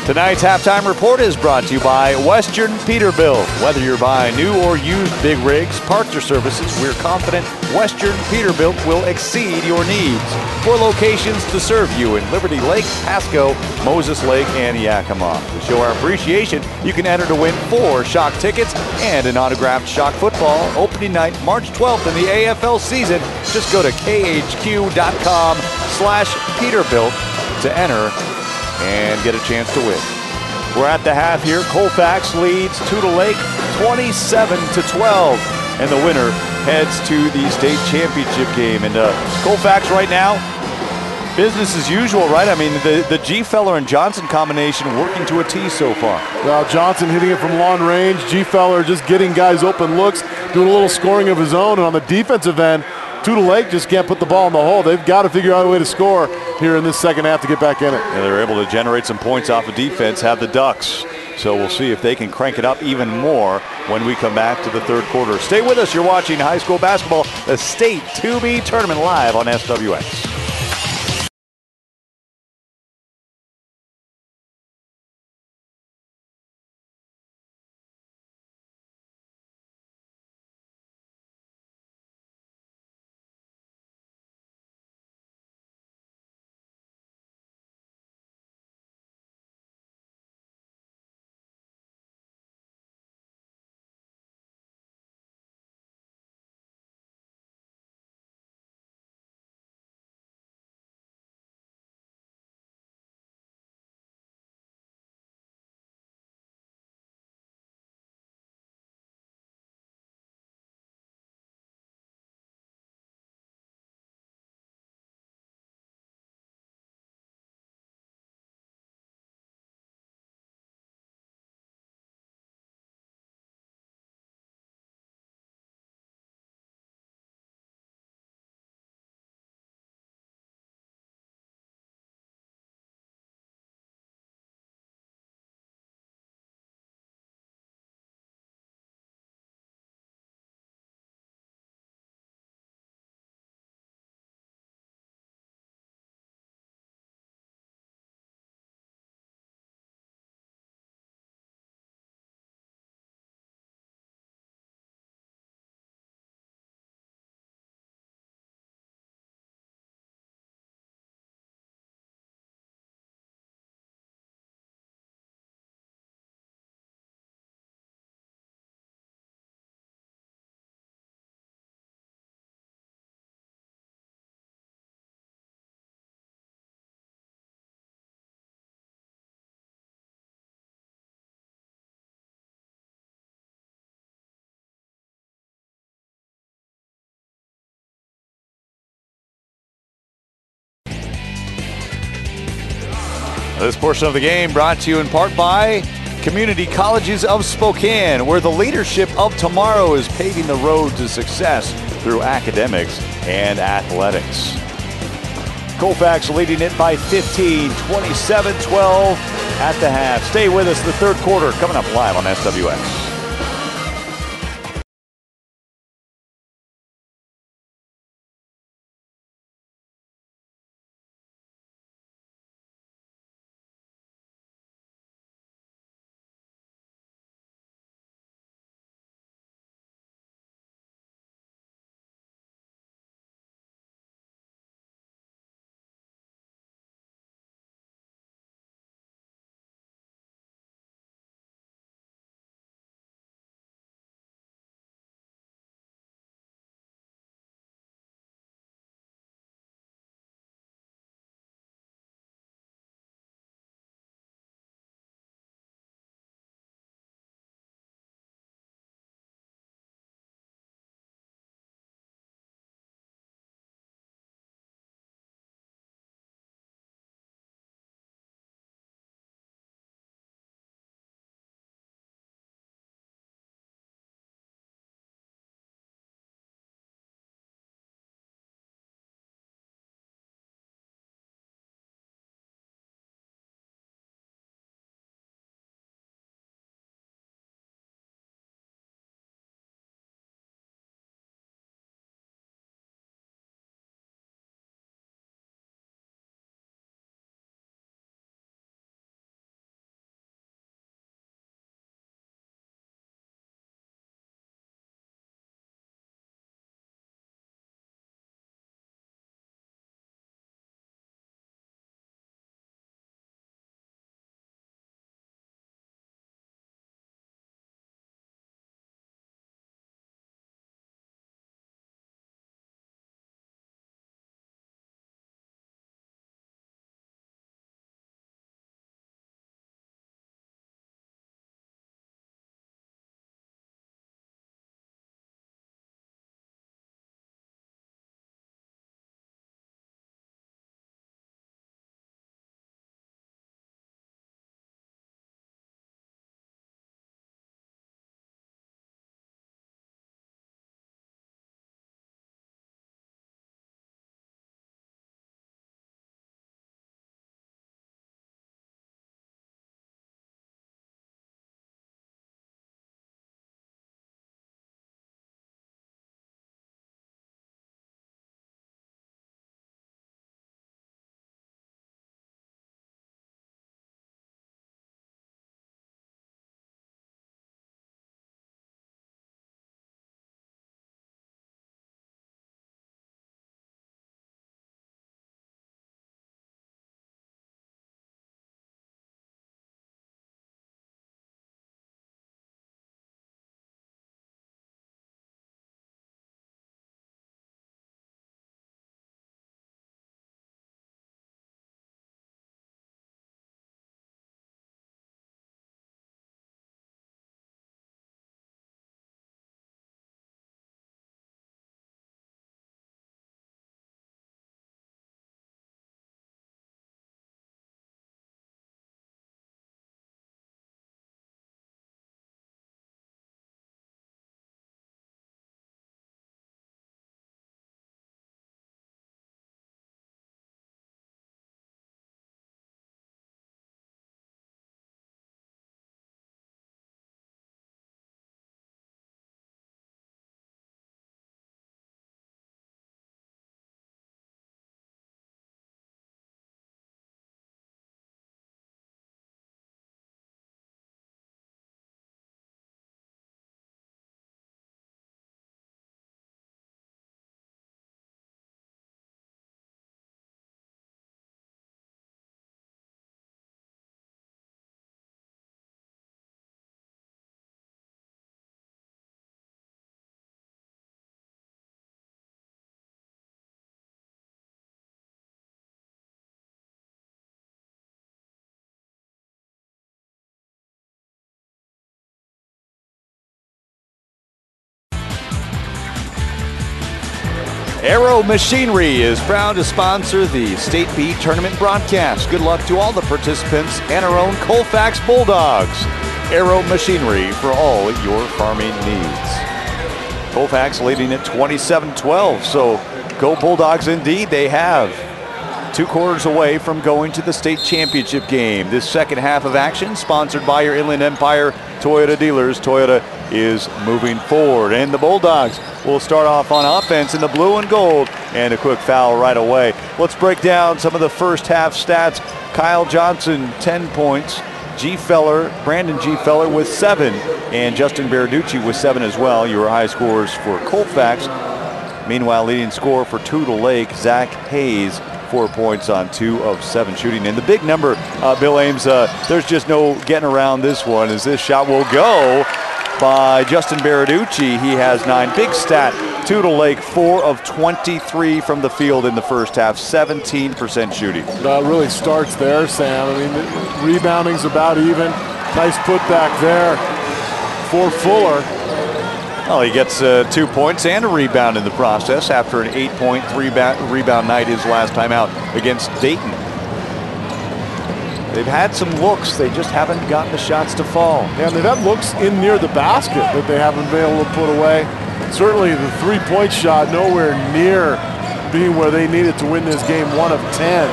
Tonight's halftime report is brought to you by Western Peterbilt. Whether you're buying new or used big rigs, parts, or services, we're confident Western Peterbilt will exceed your needs. Four locations to serve you in Liberty Lake, Pasco, Moses Lake, and Yakima. To show our appreciation, you can enter to win 4 Shock tickets and an autographed Shock football. Opening night, March 12th in the AFL season. Just go to khq.com/Peterbilt to enter and get a chance to win. We're at the half here. Colfax leads Toutle Lake 27-12, and the winner heads to the state championship game. And Colfax right now, business as usual, right? I mean, the Gfeller and Johnson combination working to a T so far. Well, Johnson hitting it from long range. Gfeller just getting guys open looks, doing a little scoring of his own. And on the defensive end, Toutle Lake just can't put the ball in the hole. They've got to figure out a way to score here in this second half to get back in it. Yeah, they're able to generate some points off of defense, have the Ducks. So we'll see if they can crank it up even more when we come back to the third quarter. Stay with us. You're watching high school basketball, the state 2B tournament live on SWX. This portion of the game brought to you in part by Community Colleges of Spokane, where the leadership of tomorrow is paving the road to success through academics and athletics. Colfax leading it by 15, 27-12 at the half. Stay with us, the third quarter coming up live on SWX. Aero Machinery is proud to sponsor the State B Tournament broadcast. Good luck to all the participants and our own Colfax Bulldogs. Aero Machinery for all your farming needs. Colfax leading at 27-12, so go Bulldogs indeed. They have 2 quarters away from going to the state championship game. This second half of action sponsored by your Inland Empire Toyota dealers. Toyota is moving forward, and the Bulldogs will start off on offense in the blue and gold, and a quick foul right away. Let's break down some of the first half stats. Kyle Johnson, 10 points. Brandon Gfeller with 7, and Justin Beraducci with 7 as well. Your high scores for Colfax. Meanwhile, leading scorer for Toutle Lake, Zach Hayes, 4 points on 2 of 7 shooting. And the big number, Bill Ames, there's just no getting around this one, as this shot will go by Justin Beraducci. He has 9. Big stat. Toutle Lake 4 of 23 from the field in the first half, 17% shooting. That really starts there, Sam. I mean, rebounding's about even. Nice putback there for Fuller. Well, he gets 2 points and a rebound in the process after an 8-point rebound night his last time out against Dayton. They've had some looks, they just haven't gotten the shots to fall. Yeah, they've had looks in near the basket that they haven't been able to put away. Certainly the three-point shot nowhere near being where they needed to win this game, 1 of 10.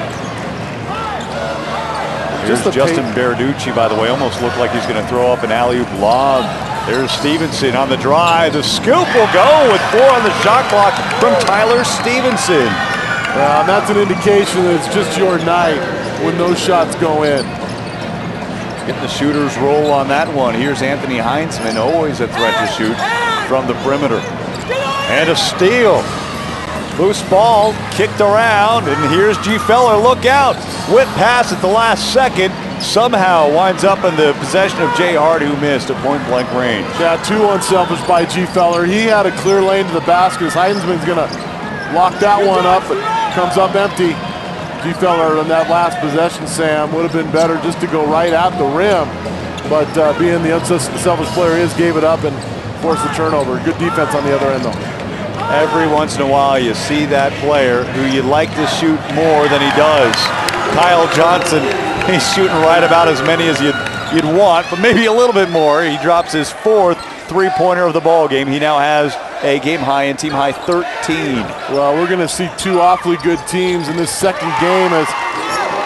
Here's Justin Beraducci, by the way, almost looked like he's going to throw up an alley-oop lob. There's Stevenson on the drive. The scoop will go with 4 on the shot clock from Tyler Stevenson. That's an indication that it's just your night when those shots go in. Getting the shooters roll on that one. Here's Anthony Heinzman, always a threat to shoot from the perimeter. And a steal. Loose ball kicked around, and here's Gfeller. Look out. Whip pass at the last second. Somehow winds up in the possession of Jay Hart, who missed at point blank range. Yeah, too unselfish by Gfeller. He had a clear lane to the basket. Heinzman's going to lock that one up, but comes up empty. Gfeller on that last possession, Sam, would have been better just to go right at the rim, but being the unselfish player he is, gave it up and forced the turnover. Good defense on the other end, though. Every once in a while you see that player who you'd like to shoot more than he does. Kyle Johnson, he's shooting right about as many as you'd want, but maybe a little bit more. He drops his 4th three-pointer of the ball game. He now has a game high and team high 13. Well, we're going to see two awfully good teams in this second game. As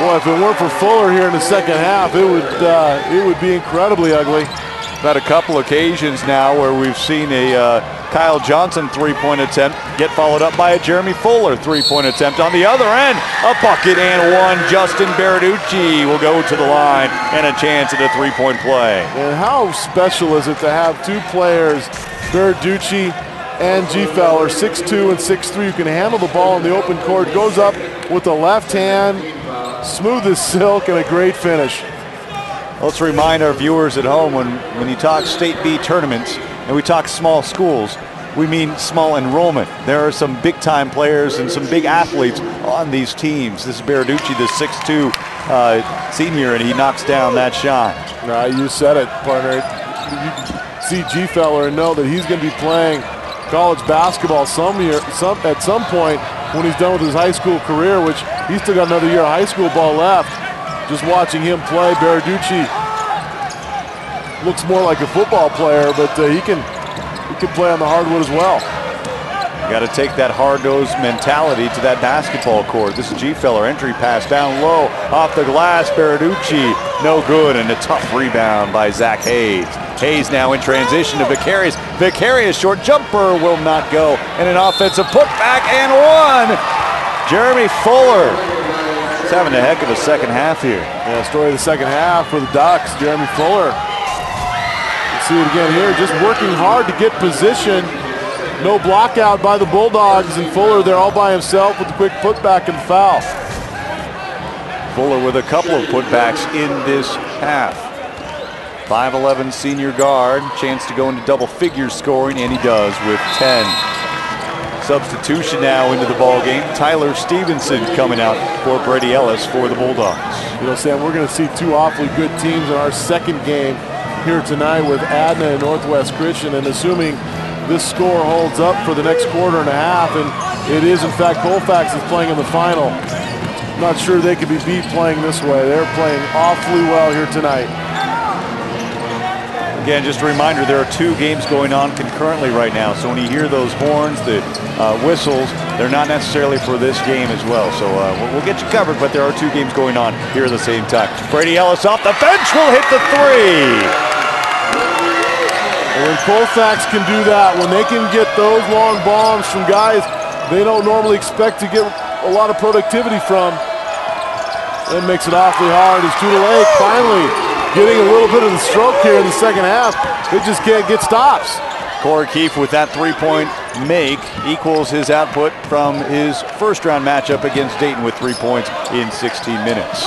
boy, if it weren't for Fuller here in the second half, it would be incredibly ugly. About a couple occasions now where we've seen a Kyle Johnson three-point attempt get followed up by a Jeremy Fuller three-point attempt. On the other end, a bucket and one. Justin Beraducci will go to the line, and a chance at a three-point play. And how special is it to have two players, Beraducci and Gfeller, 6'2 and 6'3, who can handle the ball in the open court, goes up with the left hand, smooth as silk, and a great finish. Let's remind our viewers at home, when you talk State B tournaments and we talk small schools, we mean small enrollment. There are some big-time players and some big athletes on these teams. This is Beraducci, the 6'2 senior, and he knocks down that shot. Nah, you said it, partner. You see Gfeller and know that he's going to be playing college basketball at some point when he's done with his high school career, which he's still got another year of high school ball left. Just watching him play, Beraducci looks more like a football player, but he can play on the hardwood as well. You got to take that hard-nosed mentality to that basketball court. This is Gfeller, entry pass down low, off the glass, Beraducci, no good, and a tough rebound by Zach Hayes. Hayes now in transition to Vicarius. Vicarius, short jumper, will not go, and an offensive putback and one. Jeremy Fuller. He's having a heck of a second half here. Yeah, story of the second half for the Ducks, Jeremy Fuller. Let's see it again here, just working hard to get position. No block out by the Bulldogs, and Fuller there all by himself with a quick putback and foul. Fuller with a couple of putbacks in this half. 5'11 senior guard, chance to go into double figure scoring, and he does with 10. Substitution now into the ball game. Tyler Stevenson coming out for Brady Ellis for the Bulldogs. You know, Sam, we're going to see two awfully good teams in our second game here tonight with Adna and Northwest Christian, and assuming this score holds up for the next quarter and a half, and It is, in fact, Colfax is playing in the final. I'm not sure they could be beat playing this way. They're playing awfully well here tonight. Again, just a reminder, there are two games going on concurrently right now. So when you hear those horns, the whistles, they're not necessarily for this game as well. So we'll get you covered, but there are two games going on here at the same time. Brady Ellis off the bench will hit the three. And when Colfax can do that, when they can get those long bombs from guys they don't normally expect to get a lot of productivity from, that makes it awfully hard. As Toutle Lake finally getting a little bit of the stroke here in the second half. They just can't get stops. Corey Keefe with that three-point make equals his output from his first-round matchup against Dayton with 3 points in 16 minutes.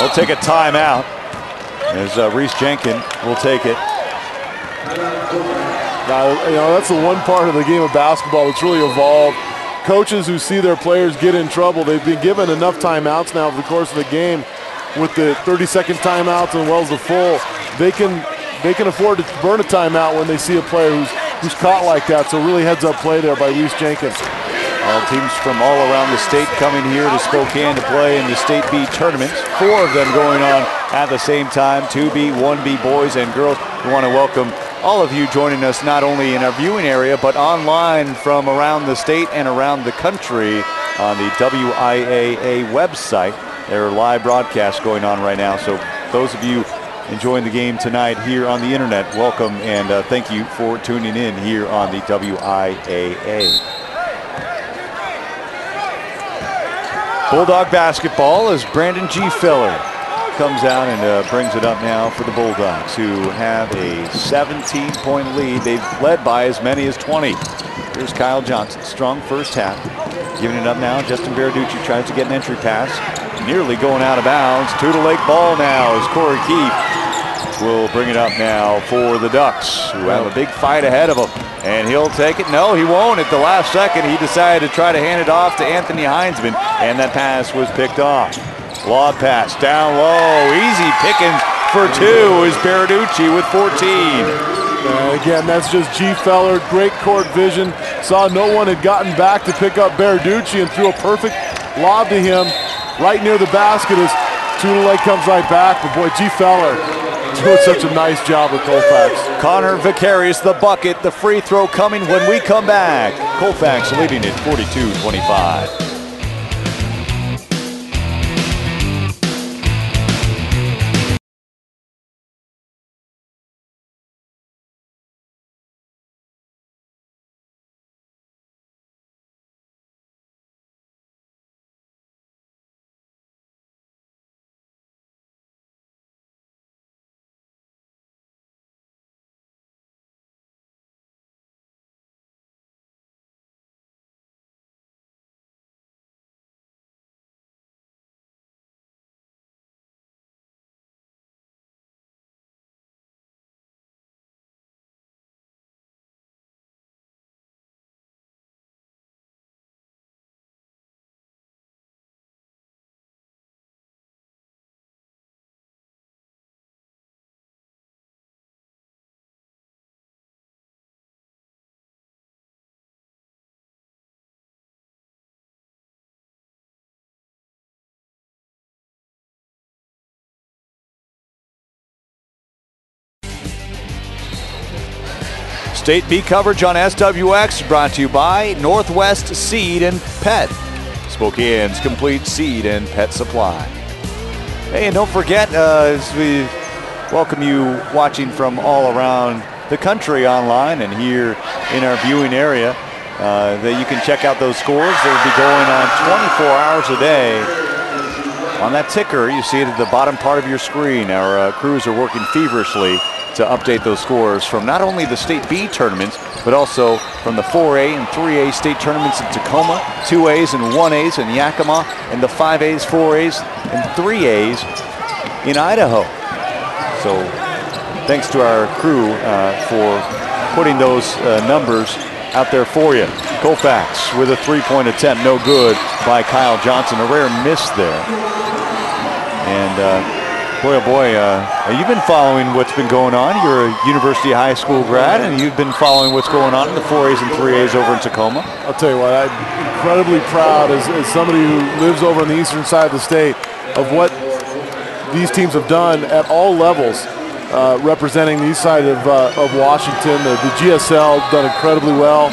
They'll take a timeout as Reese Jenkins will take it. Now, you know, that's the one part of the game of basketball that's really evolved. Coaches who see their players get in trouble, they've been given enough timeouts now over the course of the game with the 30-second timeouts and well as the full. They can afford to burn a timeout when they see a player who's caught like that. So really heads-up play there by Reese Jenkins. All teams from all around the state coming here to Spokane to play in the State B tournaments. Four of them going on at the same time, 2B, 1B boys and girls. We want to welcome all of you joining us not only in our viewing area, but online from around the state and around the country on the WIAA website. There are live broadcasts going on right now, so those of you enjoying the game tonight here on the internet, welcome, and thank you for tuning in here on the WIAA. Bulldog basketball as Brandon Gfeller comes out and brings it up now for the Bulldogs, who have a 17-point lead. They've led by as many as 20. Here's Kyle Johnson, strong first half. Giving it up now, Justin Beraducci tries to get an entry pass. Nearly going out of bounds. Toutle Lake ball now as Corey Keith will bring it up now for the Ducks, who have a big fight ahead of them. And he'll take it. No, he won't. At the last second, he decided to try to hand it off to Anthony Heinzman, and that pass was picked off. Lob pass down low. Easy pickings for two is Beraducci with 14. And again, that's just Gfeller. Great court vision. Saw no one had gotten back to pick up Beraducci and threw a perfect lob to him right near the basket as Toutle Lake comes right back. But boy, Gfeller doing such a nice job with Colfax. Connor Vicarius, the bucket, the free throw coming when we come back. Colfax leading it 42-25. State B coverage on SWX brought to you by Northwest Seed and Pet, Spokane's complete seed and pet supply. Hey, and don't forget, as we welcome you watching from all around the country online and here in our viewing area, that you can check out those scores. They'll be going on 24 hours a day. On that ticker, you see it at the bottom part of your screen. Our crews are working feverishly to update those scores from not only the State B tournaments, but also from the 4A and 3A state tournaments in Tacoma, 2As and 1As in Yakima, and the 5As, 4As, and 3As in Idaho. So thanks to our crew for putting those numbers out there for you. Colfax with a three-point attempt, no good by Kyle Johnson. A rare miss there. And Boy, oh boy, you've been following what's been going on. You're a university high school grad, and you've been following what's going on in the 4As and 3As over in Tacoma. I'll tell you what, I'm incredibly proud as somebody who lives over on the eastern side of the state of what these teams have done at all levels, representing the east side of Washington. The GSL done incredibly well.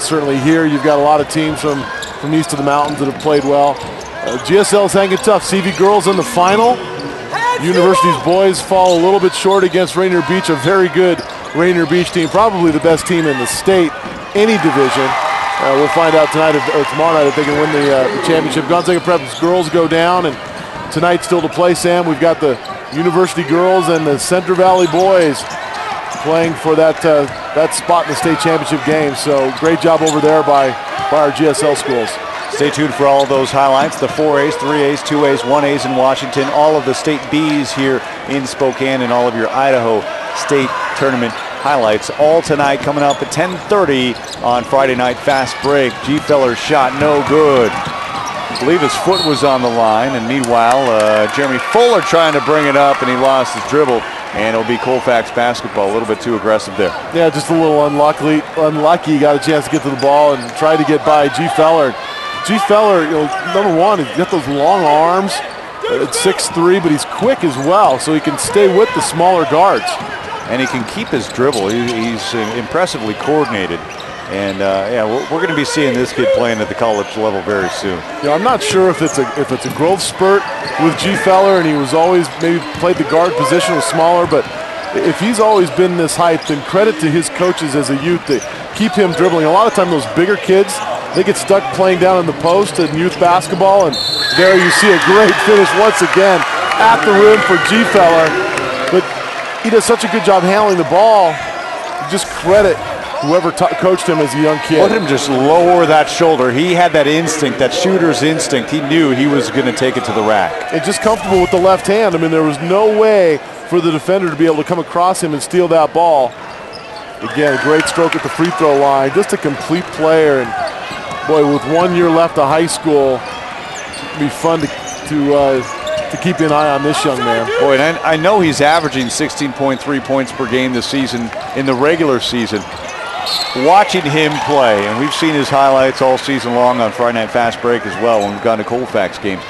Certainly here, you've got a lot of teams from east of the mountains that have played well. GSL's hanging tough. CV girls in the final. University's boys fall a little bit short against Rainier Beach, a very good Rainier Beach team, probably the best team in the state, any division. We'll find out tonight or tomorrow night if they can win the championship. Gonzaga Prep's girls go down, and tonight still to play, Sam. We've got the University girls and the Central Valley boys playing for that spot in the state championship game. So great job over there by our GSL schools. Stay tuned for all of those highlights, the 4As, 3As, 2As, 1As in Washington, all of the state Bs here in Spokane, and all of your Idaho State Tournament highlights all tonight, coming up at 10:30 on Friday night fast break. Gfeller's shot, no good. I believe his foot was on the line, and meanwhile, Jeremy Fuller trying to bring it up, and he lost his dribble, and it'll be Colfax basketball, a little bit too aggressive there. Yeah, just a little unlucky, got a chance to get to the ball and tried to get by Gfeller. Gfeller, number one, he's got those long arms at 6'3", but he's quick as well, so he can stay with the smaller guards. And he can keep his dribble. He's impressively coordinated. And, yeah, we're going to be seeing this kid playing at the college level very soon. I'm not sure if it's a growth spurt with Gfeller, and he was always maybe played the guard position, was smaller, but if he's always been this height, then credit to his coaches as a youth to keep him dribbling. A lot of time those bigger kids, they get stuck playing down in the post in youth basketball, and there you see a great finish once again at the rim for Gfeller. But he does such a good job handling the ball. Just credit whoever coached him as a young kid. Let him just lower that shoulder. He had that instinct, that shooter's instinct. He knew he was going to take it to the rack. And just comfortable with the left hand. I mean, there was no way for the defender to be able to come across him and steal that ball. Again, a great stroke at the free throw line. Just a complete player. And boy, with 1 year left of high school, it'd be fun to keep an eye on this young man. Boy, and I know he's averaging 16.3 points per game this season in the regular season. Watching him play, and we've seen his highlights all season long on Friday Night Fast Break as well when we've gone to Colfax games.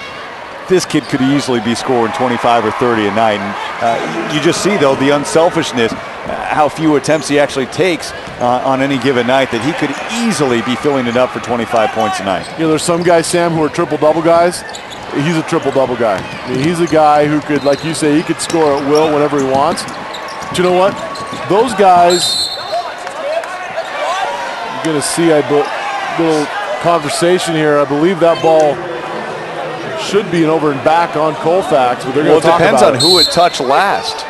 This kid could easily be scoring 25 or 30 a night. And you just see, though, the unselfishness, how few attempts he actually takes on any given night, that he could easily be filling it up for 25 points a night. There's some guys, Sam, who are triple-double guys. He's a triple-double guy. I mean, he's a guy who could, like you say, he could score at will whenever he wants. But you know what? Those guys, you're going to see a little conversation here. I believe that ball should be an over and back on Colfax, but they're going to talk about it. Well, it depends on who it touched last.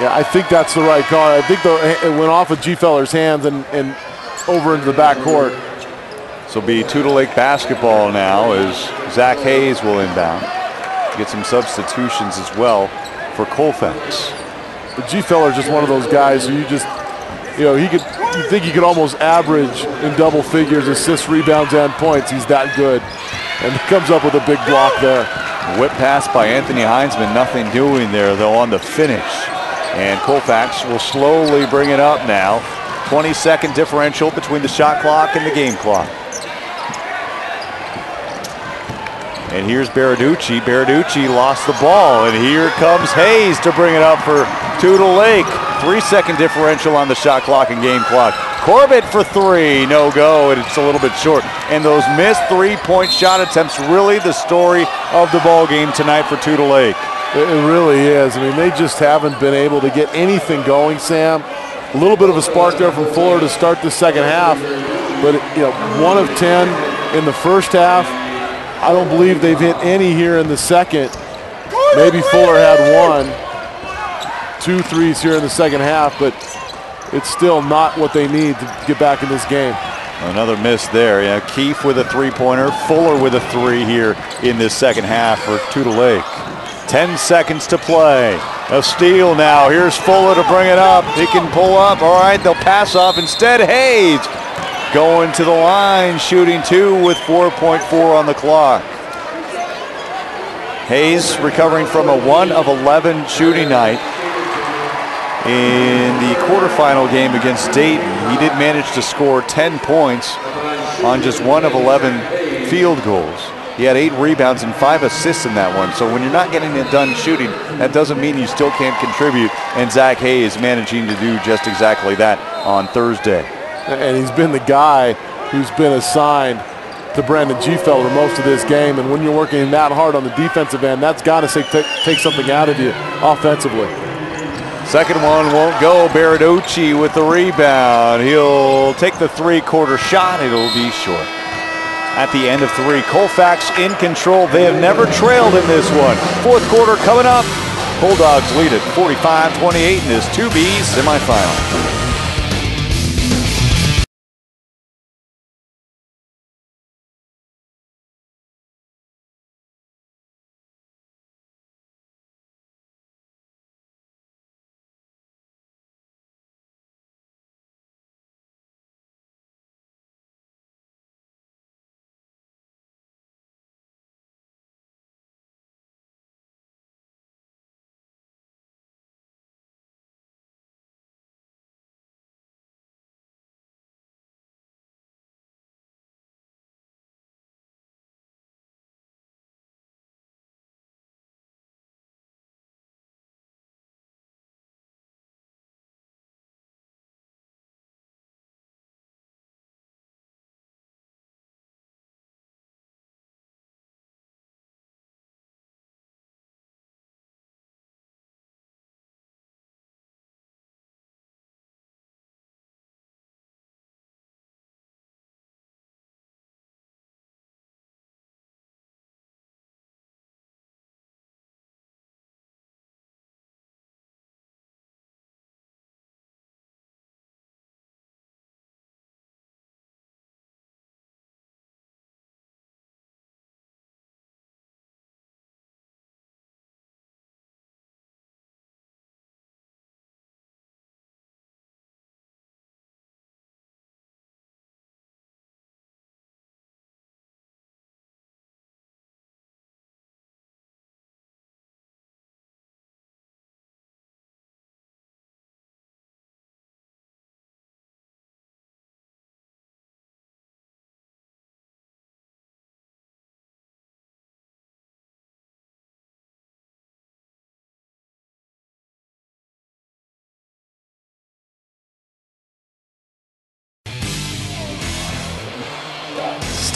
Yeah, I think that's the right call. I think it went off of Gfeller's hands and over into the backcourt. So it'll be Toutle Lake basketball now as Zach Hayes will inbound. Get some substitutions as well for Colfax. But Gfeller's just one of those guys who you just, you think he could almost average in double figures, assists, rebounds, and points. He's that good. And he comes up with a big block there. Whip pass by Anthony Heinzman. Nothing doing there, though, on the finish. And Colfax will slowly bring it up now. 20-second differential between the shot clock and the game clock. And here's Beraducci. Beraducci lost the ball, and here comes Hayes to bring it up for Toutle Lake. 3-second differential on the shot clock and game clock. Corbett for three, no go, and it's a little bit short. And those missed three-point shot attempts, really the story of the ball game tonight for Toutle Lake. It really is. I mean, they just haven't been able to get anything going, Sam. A little bit of a spark there from Fuller to start the second half, but 1 of 10 in the first half. I don't believe they've hit any here in the second. Maybe Fuller had one. 2 threes here in the second half, but it's still not what they need to get back in this game. Another miss there. Yeah, Keefe with a three-pointer, Fuller with a three here in this second half for Toutle Lake. 10 seconds to play. A steal now. Here's Fuller to bring it up. He can pull up. All right, they'll pass off. Instead, Hayes going to the line, shooting two with 4.4 on the clock. Hayes recovering from a 1 of 11 shooting night in the quarterfinal game against Dayton. He did manage to score 10 points on just 1 of 11 field goals. He had 8 rebounds and 5 assists in that one. So when you're not getting it done shooting, that doesn't mean you still can't contribute. And Zach Hayes managing to do just exactly that on Thursday. And he's been the guy who's been assigned to Brandon Gfeller most of this game. And when you're working that hard on the defensive end, that's got to take something out of you offensively. Second one won't go. Beraducci with the rebound. He'll take the three-quarter shot. It'll be short. At the end of 3, Colfax in control. They have never trailed in this one. Fourth quarter coming up. Bulldogs lead it 45-28 in this 2B semifinal.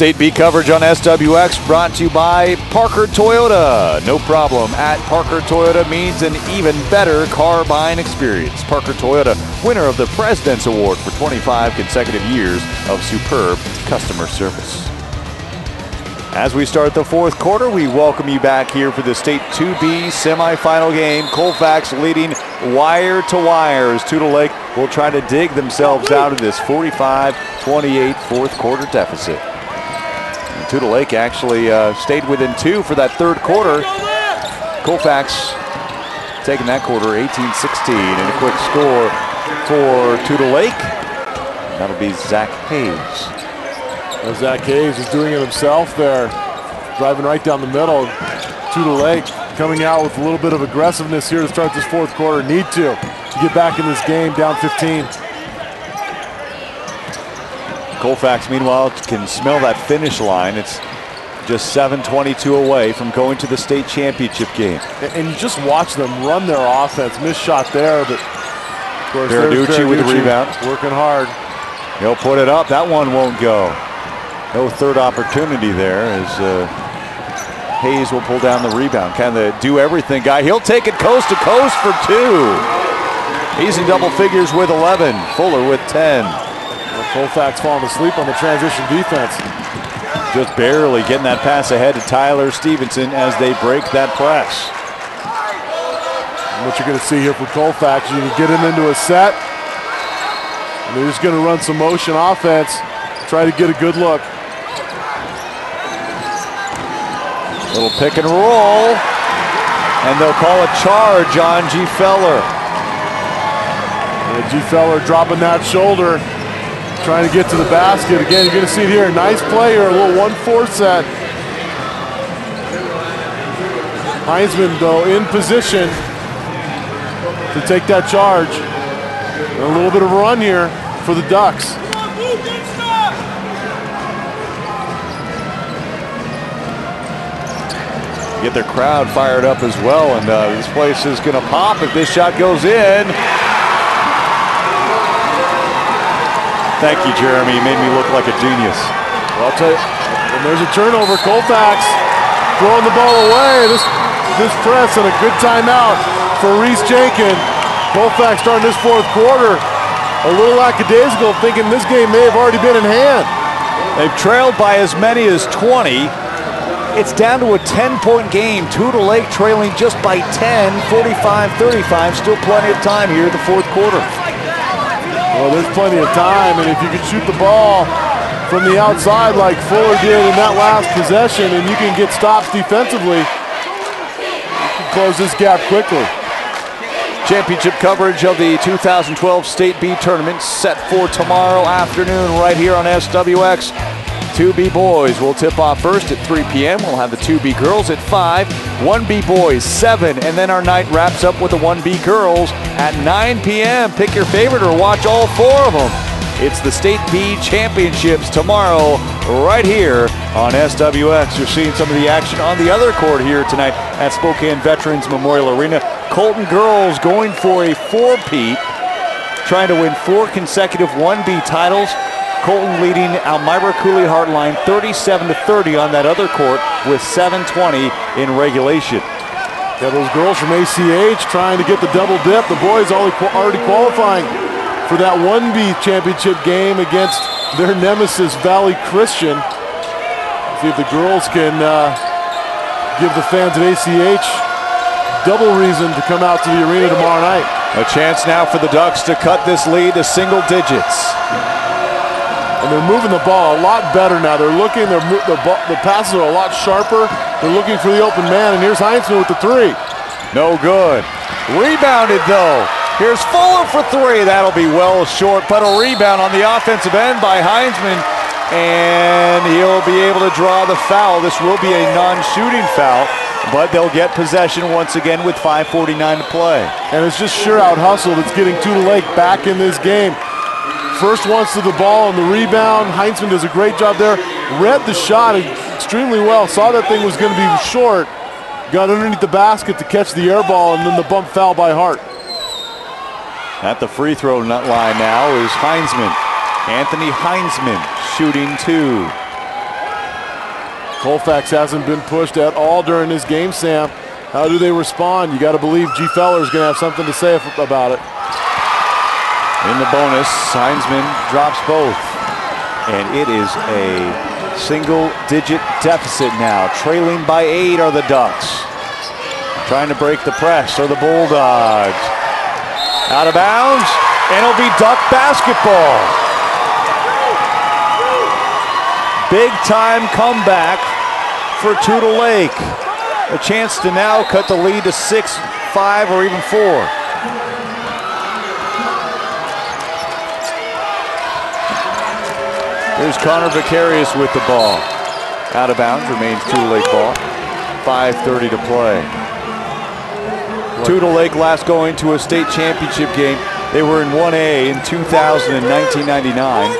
State B coverage on SWX brought to you by Parker Toyota. No problem at Parker Toyota means an even better car buying experience. Parker Toyota, winner of the President's Award for 25 consecutive years of superb customer service. As we start the fourth quarter, we welcome you back here for the State 2B semifinal game. Colfax leading wire to wire as Toutle Lake will try to dig themselves out of this 45-28 fourth quarter deficit. Toutle Lake actually stayed within 2 for that third quarter. Colfax taking that quarter 18-16, and a quick score for Toutle Lake. That'll be Zach Hayes. Well, Zach Hayes is doing it himself there, driving right down the middle. Toutle Lake coming out with a little bit of aggressiveness here to start this fourth quarter. Need to get back in this game, down 15. Colfax, meanwhile, can smell that finish line. It's just 7:22 away from going to the state championship game. And you just watch them run their offense. Missed shot there, but of course Beraducci with the rebound. Working hard. He'll put it up. That one won't go. No third opportunity there as Hayes will pull down the rebound. Kind of the do-everything guy. He'll take it coast to coast for 2. He's in double figures with 11. Fuller with 10. Colfax falling asleep on the transition defense. Just barely getting that pass ahead to Tyler Stevenson as they break that press. What you're going to see here from Colfax, you can get him into a set. And they're just going to run some motion offense, try to get a good look. Little pick and roll. And they'll call a charge on Gfeller. And Gfeller dropping that shoulder, trying to get to the basket. Again, you're going to see it here. Nice play here, a little 1-4 set. Heinzman, though, in position to take that charge. And a little bit of a run here for the Ducks. Get their crowd fired up as well, and this place is going to pop if this shot goes in. Thank you, Jeremy. You made me look like a genius. Well, I'll tell you, and there's a turnover. Colfax throwing the ball away. This press and a good timeout for Reese Jenkins. Colfax starting this fourth quarter a little lackadaisical, thinking this game may have already been in hand. They've trailed by as many as 20. It's down to a 10-point game. Toutle Lake trailing just by 10, 45-35. Still plenty of time here in the fourth quarter. Well, there's plenty of time, and if you can shoot the ball from the outside like Fuller did in that last possession, and you can get stops defensively, you can close this gap quickly. Championship coverage of the 2012 State B Tournament set for tomorrow afternoon right here on SWX. 2B boys will tip off first at 3 p.m. We'll have the 2B girls at 5, 1B boys 7, and then our night wraps up with the 1B girls at 9 p.m. Pick your favorite or watch all four of them. It's the State B Championships tomorrow right here on SWX. You're seeing some of the action on the other court here tonight at Spokane Veterans Memorial Arena. Colton girls going for a four-peat, trying to win 4 consecutive 1B titles. Colton leading Elmira Cooley Hardline 37-30 on that other court with 7:20 in regulation. Yeah, those girls from ACH trying to get the double dip. The boys already qualifying for that 1B championship game against their nemesis Valley Christian. See if the girls can give the fans at ACH double reason to come out to the arena tomorrow night. A chance now for the Ducks to cut this lead to single digits. And they're moving the ball a lot better now. They're looking, the passes are a lot sharper. They're looking for the open man, and here's Heinzman with the 3. No good. Rebounded, though. Here's Fuller for 3. That'll be well short, but a rebound on the offensive end by Heinzman, and he'll be able to draw the foul. This will be a non-shooting foul, but they'll get possession once again with 5:49 to play. And it's just sheer out hustle that's getting Toutle Lake back in this game. First ones to the ball and the rebound. Heinzman does a great job there. Read the shot extremely well. Saw that thing was going to be short. Got underneath the basket to catch the air ball, and then the bump foul by Hart. At the free throw line now is Heinzman. Anthony Heinzman shooting 2. Colfax hasn't been pushed at all during this game, Sam. How do they respond? You got to believe Gfeller is going to have something to say about it. In the bonus, Heinzman drops both. And it is a single-digit deficit now. Trailing by 8 are the Ducks. Trying to break the press are the Bulldogs. Out of bounds, and it'll be Duck basketball. Big-time comeback for Toutle Lake. A chance to now cut the lead to 6, 5, or even 4. Here's Connor Vicarius with the ball. Out of bounds, remains Toutle Lake ball. 5:30 to play. Toutle Lake last going to a state championship game. They were in 1A in 2000 and 1999.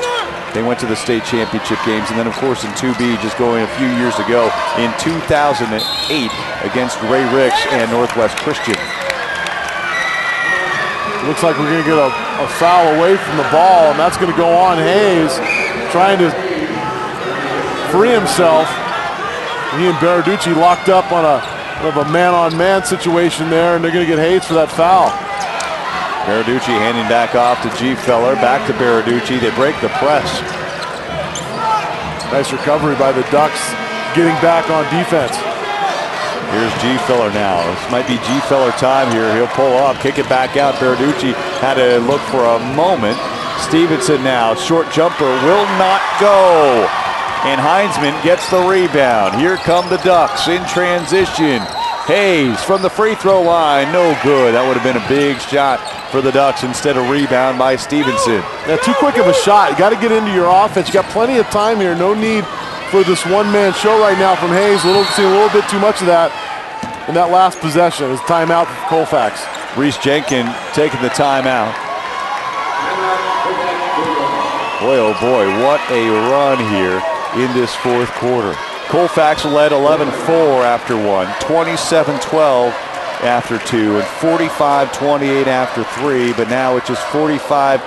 They went to the state championship games, and then of course in 2B just going a few years ago in 2008 against Ray Ricks and Northwest Christian. Looks like we're going to get a foul away from the ball, and that's going to go on Hayes. Trying to free himself. He and Beraducci locked up on a man-on-man situation there, and they're going to get Hayes for that foul. Beraducci handing back off to Gfeller, back to Beraducci. They break the press. Nice recovery by the Ducks, getting back on defense. Here's Gfeller now. This might be Gfeller time here. He'll pull up, kick it back out. Beraducci had to look for a moment. Stevenson now, short jumper, will not go. And Heinzman gets the rebound. Here come the Ducks in transition. Hayes from the free throw line, no good. That would have been a big shot for the Ducks instead of rebound by Stevenson. Now, too quick of a shot. You got to get into your offense. You got plenty of time here. No need for this one-man show right now from Hayes. We'll see a little bit too much of that. in that last possession. It's timeout for Colfax. Reese Jenkins taking the timeout. Boy, oh boy, what a run here in this fourth quarter. Colfax led 11-4 after one, 27-12 after two, and 45-28 after three, but now it's just 45-37.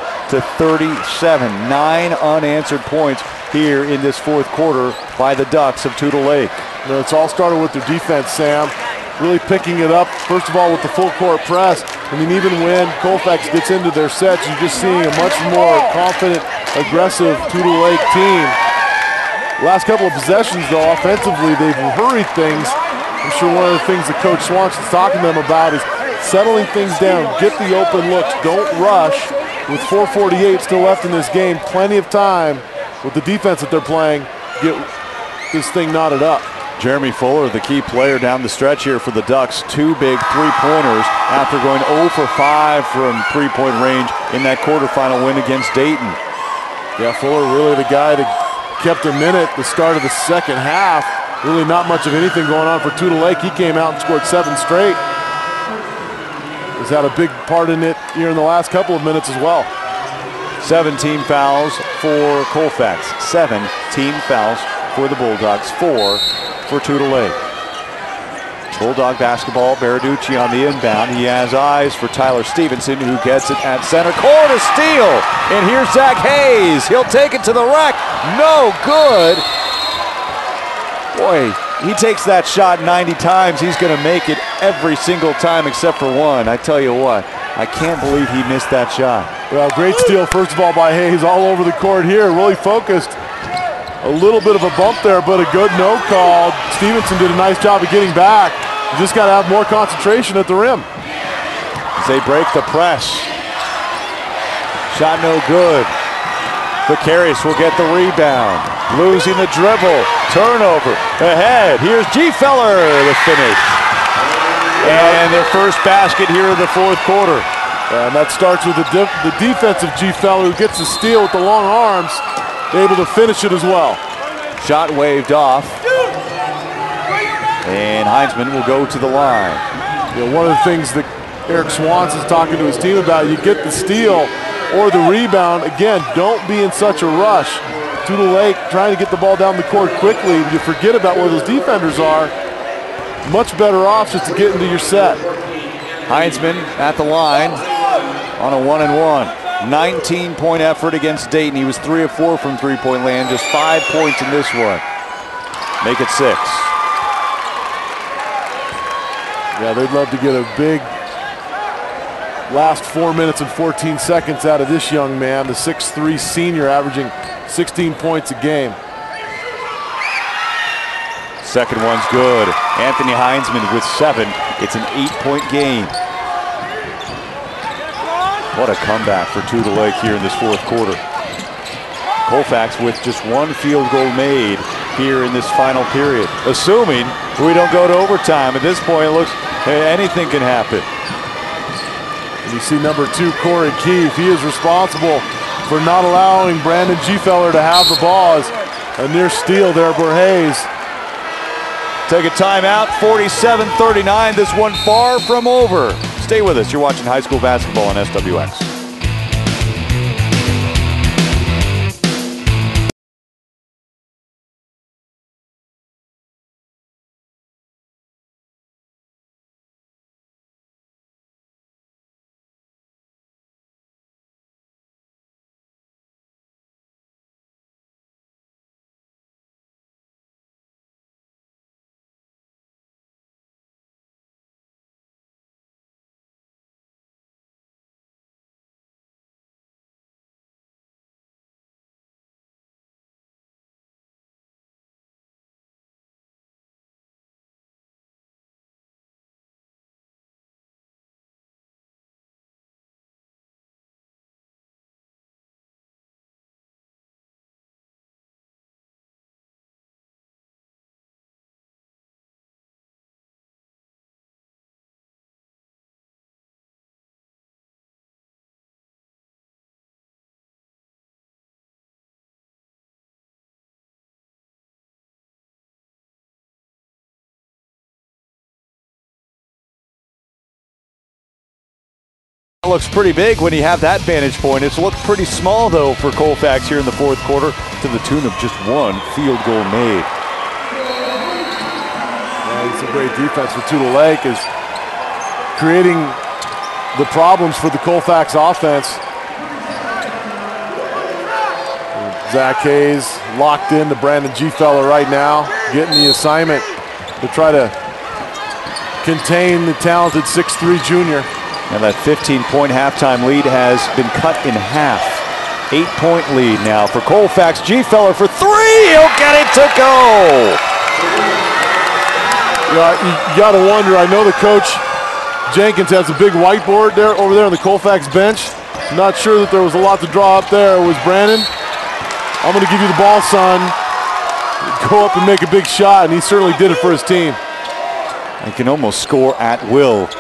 9 unanswered points here in this fourth quarter by the Ducks of Toutle Lake. You know, it's all started with their defense, Sam. Really picking it up, first of all, with the full court press. I mean, even when Colfax gets into their sets, you're just seeing a much more confident, aggressive Toutle Lake team. Last couple of possessions, though, offensively, they've hurried things. I'm sure one of the things that Coach Swanson's talking to them about is settling things down, get the open looks, don't rush. With 4:48 still left in this game, plenty of time with the defense that they're playing, get this thing knotted up. Jeremy Fuller, the key player down the stretch here for the Ducks. 2 big three-pointers after going 0 for 5 from three-point range in that quarterfinal win against Dayton. Yeah, Fuller really the guy that kept him in it the start of the second half. Really not much of anything going on for Toutle Lake. He came out and scored 7 straight. He's had a big part in it here in the last couple of minutes as well. 17 fouls for Colfax. 7 team fouls for the Bulldogs. 4 for Toutle Lake. Bulldog basketball, Beraducci on the inbound. He has eyes for Tyler Stevenson, who gets it at center court, a steal. And here's Zach Hayes. He'll take it to the rack. No good. Boy, he takes that shot 90 times. He's going to make it every single time except for one. I tell you what, I can't believe he missed that shot. Well, great steal, first of all, by Hayes all over the court here. Really focused. A little bit of a bump there, but a good no call. Stevenson did a nice job of getting back. You just got to have more concentration at the rim. As they break the press. Shot no good. Vicarius will get the rebound. Losing the dribble. Turnover. Ahead. Here's Gfeller to finish. And their first basket here in the fourth quarter. And that starts with the defense of Gfeller, who gets the steal with the long arms. Able to finish it as well. Shot waved off. And Heinzman will go to the line. You know, one of the things that Eric Swanson is talking to his team about, you get the steal or the rebound. Again, don't be in such a rush. Toutle Lake trying to get the ball down the court quickly. You forget about where those defenders are. Much better off just to get into your set. Heinzman at the line on a 1-and-1. 19-point effort against Dayton. He was 3 of 4 from three-point land, just 5 points in this one. Make it 6. Yeah, they'd love to get a big last 4 minutes and 14 seconds out of this young man, the 6'3" senior, averaging 16 points a game. Second one's good. Anthony Heinzman with 7. It's an 8-point game. What a comeback for Toutle Lake here in this fourth quarter. Colfax with just 1 field goal made here in this final period. Assuming we don't go to overtime. At this point, it looks anything can happen. You see number 2, Corey Keefe. He is responsible for not allowing Brandon Gfeller to have the ball. A near steal there for Hayes. Take a timeout, 47-39. This one far from over. Stay with us. You're watching high school basketball on SWX. Looks pretty big when you have that vantage point. It's looked pretty small, though, for Colfax here in the fourth quarter, to the tune of just one field goal made. Yeah, it's a great defense for Toutle Lake, is creating the problems for the Colfax offense. Zach Hayes locked in to Brandon Gfeller right now, getting the assignment to try to contain the talented 6'3" junior. And that 15-point halftime lead has been cut in half. 8-point lead now for Colfax. Gfeller for three. He'll get it to go. You got to wonder. I know the coach Jenkins has a big whiteboard there over there on the Colfax bench. I'm not sure that there was a lot to draw up there. It was Brandon. I'm going to give you the ball, son. Go up and make a big shot, and he certainly did it for his team. He can almost score at will.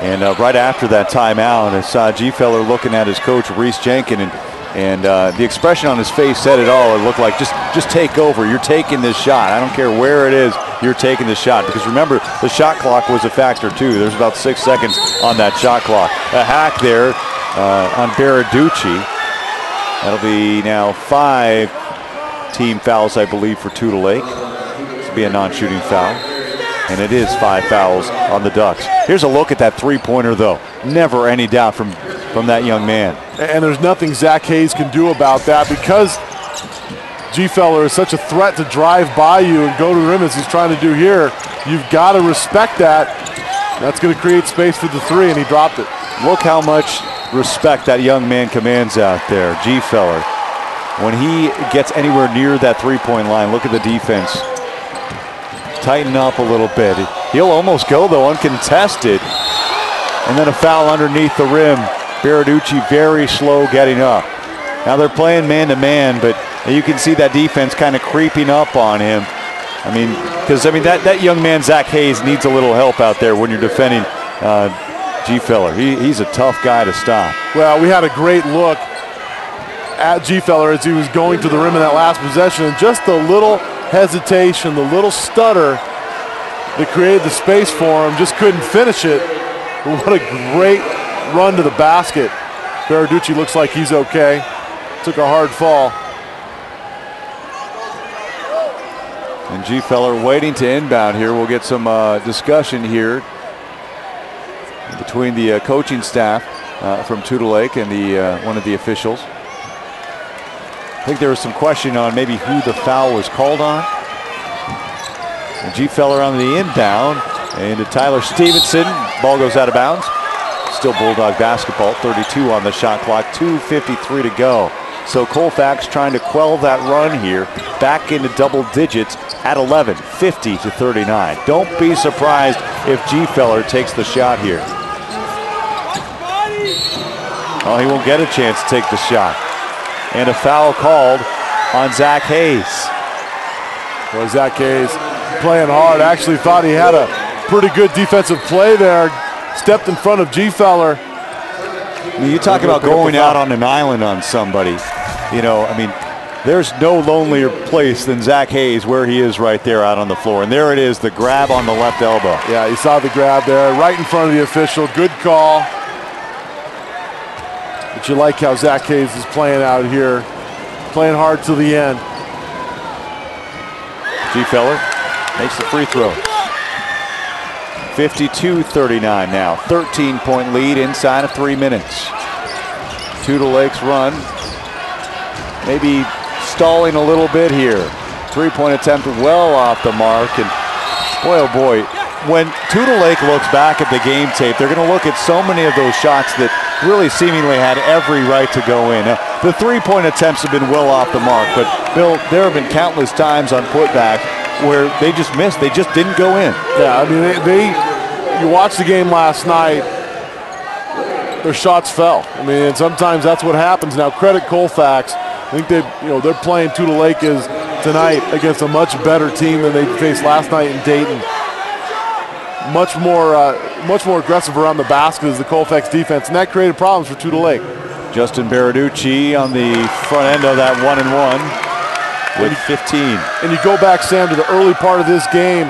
And right after that timeout, I saw Gfeller looking at his coach, Reese Jenkins, and the expression on his face said it all. It looked like, just take over. You're taking this shot. I don't care where it is. You're taking the shot. Because remember, the shot clock was a factor, too. There's about 6 seconds on that shot clock. A hack there on Beraducci. That'll be now 5 team fouls, I believe, for Toutle Lake. This will be a non-shooting foul. And it is 5 fouls on the Ducks. Here's a look at that three-pointer, though. Never any doubt from that young man. And there's nothing Zach Hayes can do about that, because Gfeller is such a threat to drive by you and go to the rim as he's trying to do here. You've got to respect that. That's going to create space for the three, and he dropped it. Look how much respect that young man commands out there, Gfeller. When he gets anywhere near that three-point line, look at the defense. Tighten up a little bit. He'll almost go, though, uncontested. And then a foul underneath the rim. Beraducci very slow getting up. Now they're playing man-to-man, but you can see that defense kind of creeping up on him. I mean, because, that young man, Zach Hayes, needs a little help out there when you're defending Gfeller. He's a tough guy to stop. Well, we had a great look at Gfeller as he was going to the rim in that last possession. Just a little hesitation, the little stutter that created the space for him, just couldn't finish it. What a great run to the basket. Beraducci looks like he's okay. Took a hard fall. And Gfeller waiting to inbound here. We'll get some discussion here between the coaching staff from Toutle Lake and one of the officials. I think there was some question on maybe who the foul was called on. And Gfeller on the inbound. And to Tyler Stevenson. Ball goes out of bounds. Still Bulldog basketball. 32 on the shot clock. 2:53 to go. So Colfax trying to quell that run here. Back into double digits at 11. 50-39. Don't be surprised if Gfeller takes the shot here. Oh, he won't get a chance to take the shot. And a foul called on Zach Hayes. Well, Zach Hayes playing hard. Actually thought he had a pretty good defensive play there. Stepped in front of Gfeller. You talk about going out on an island on somebody. You know, I mean, there's no lonelier place than Zach Hayes where he is right there out on the floor. And there it is, the grab on the left elbow. Yeah, you saw the grab there right in front of the official. Good call. But you like how Zach Hayes is playing out here. Playing hard till the end. Gfeller makes the free throw. 52-39 now. 13-point lead inside of 3 minutes. Toutle Lake's run maybe stalling a little bit here. Three-point attempt well off the mark. And boy, oh boy, when Toutle Lake looks back at the game tape, they're going to look at so many of those shots that really seemingly had every right to go in. The three-point attempts have been well off the mark, but Bill, there have been countless times on putback where they just missed. They just didn't go in. Yeah, I mean, you watched the game last night, their shots fell. I mean, and sometimes that's what happens. Now, credit Colfax. I think they're playing Toutle Lake is tonight against a much better team than they faced last night in Dayton. Much more aggressive around the basket is the Colfax defense, and that created problems for Toutle Lake. Justin Beraducci on the front end of that 1-and-1 with 15. And you go back, Sam, to the early part of this game.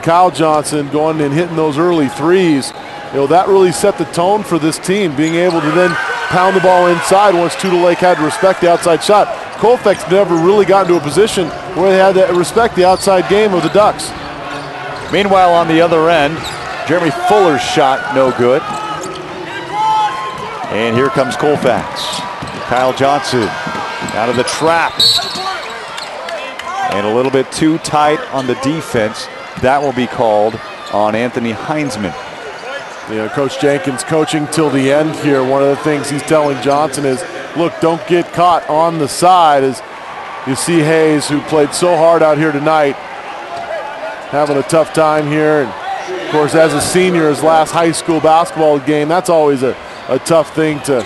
Kyle Johnson going and hitting those early threes. you know, that really set the tone for this team, being able to then pound the ball inside once Toutle Lake had to respect the outside shot. Colfax never really got into a position where they had to respect the outside game of the Ducks. Meanwhile, on the other end, Jeremy Fuller's shot no good. And here comes Colfax. Kyle Johnson out of the trap. And a little bit too tight on the defense. That will be called on Anthony Heinzman. You know, Coach Jenkins coaching till the end here. One of the things he's telling Johnson is, look, don't get caught on the side. As you see Hayes, who played so hard out here tonight, having a tough time here. And of course, as a senior, his last high school basketball game, that's always a tough thing to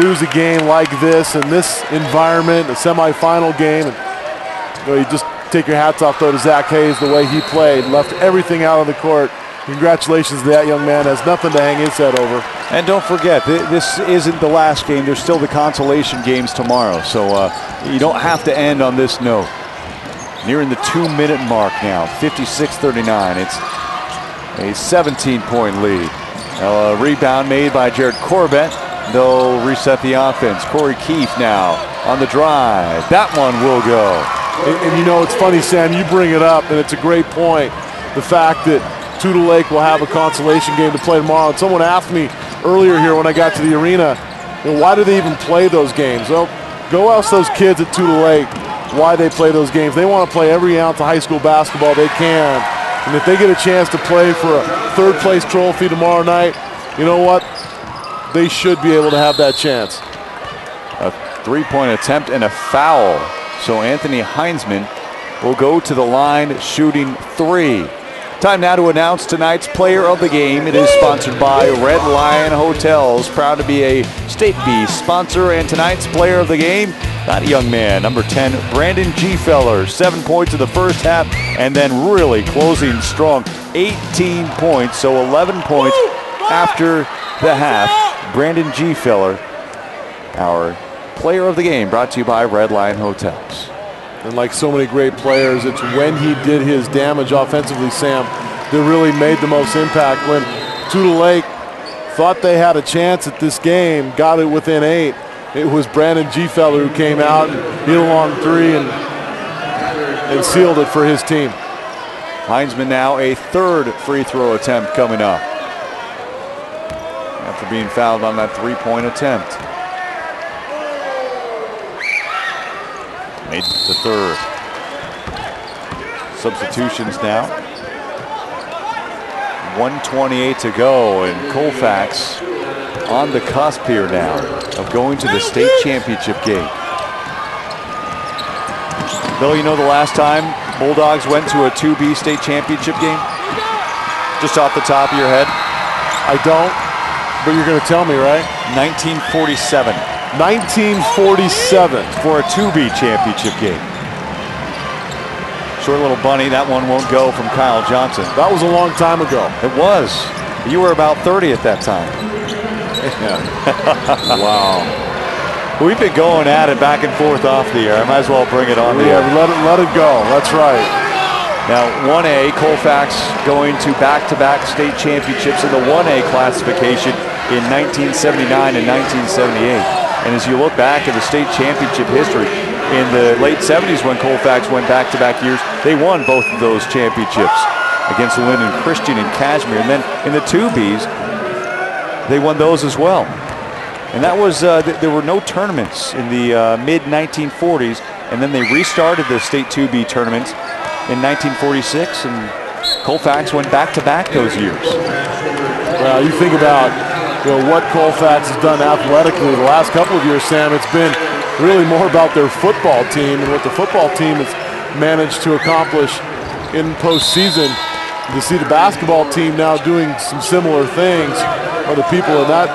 lose a game like this in this environment, a semifinal game. And, you know, you just take your hats off, though, to Zach Hayes, the way he played, left everything out on the court. Congratulations to that young man. Has nothing to hang his head over. And don't forget, this isn't the last game. There's still the consolation games tomorrow. So you don't have to end on this note. Nearing the 2-minute mark now, 56-39. It's a 17-point lead. A rebound made by Jared Corbett. They'll reset the offense. Corey Keefe now on the drive. That one will go. And you know, it's funny, Sam, you bring it up, and it's a great point. The fact that Toutle Lake will have a consolation game to play tomorrow. And someone asked me earlier here when I got to the arena, well, why do they even play those games? Well, go ask those kids at Toutle Lake why they play those games. They want to play every ounce of high school basketball they can. And if they get a chance to play for a third-place trophy tomorrow night, you know what? They should be able to have that chance. A three-point attempt and a foul. So Anthony Heinzman will go to the line shooting three. Time now to announce tonight's player of the game. It is sponsored by Red Lion Hotels, proud to be a State Bee sponsor. And tonight's player of the game, that young man, number 10, Brandon Gfeller. 7 points in the first half, and then really closing strong, 18 points. So 11 points after the half. Brandon Gfeller, our player of the game, brought to you by Red Lion Hotels. And like so many great players, it's when he did his damage offensively, Sam, that really made the most impact. When Toutle Lake thought they had a chance at this game, got it within 8, it was Brandon Gfeller who came out and hit a long three and sealed it for his team. Heinzman now a third free throw attempt coming up after being fouled on that three-point attempt. Made the third. Substitutions now. 1:28 to go, and Colfax on the cusp here now of going to the state championship game. Bill, you know the last time Bulldogs went to a 2B state championship game? Just off the top of your head? I don't, but you're going to tell me, right? 1947. 1947 for a 2B championship game. Short little bunny. That one won't go from Kyle Johnson. That was a long time ago. It was. You were about 30 at that time. Yeah. Wow. We've been going at it back and forth off the air. I might as well bring it on the air. Let it go. That's right. Now 1A, Colfax going to back-to-back state championships in the 1A classification in 1979 and 1978. And as you look back at the state championship history, in the late 70s when Colfax went back-to-back years, they won both of those championships against Linden Christian and Kashmir. And then in the 2Bs, they won those as well. And that was, there were no tournaments in the mid-1940s, and then they restarted the state 2B tournaments in 1946, and Colfax went back-to-back those years. Well, you think about, you know, what Colfax has done athletically the last couple of years, Sam, it's been really more about their football team and what the football team has managed to accomplish in postseason. You see the basketball team now doing some similar things. Well, the people in that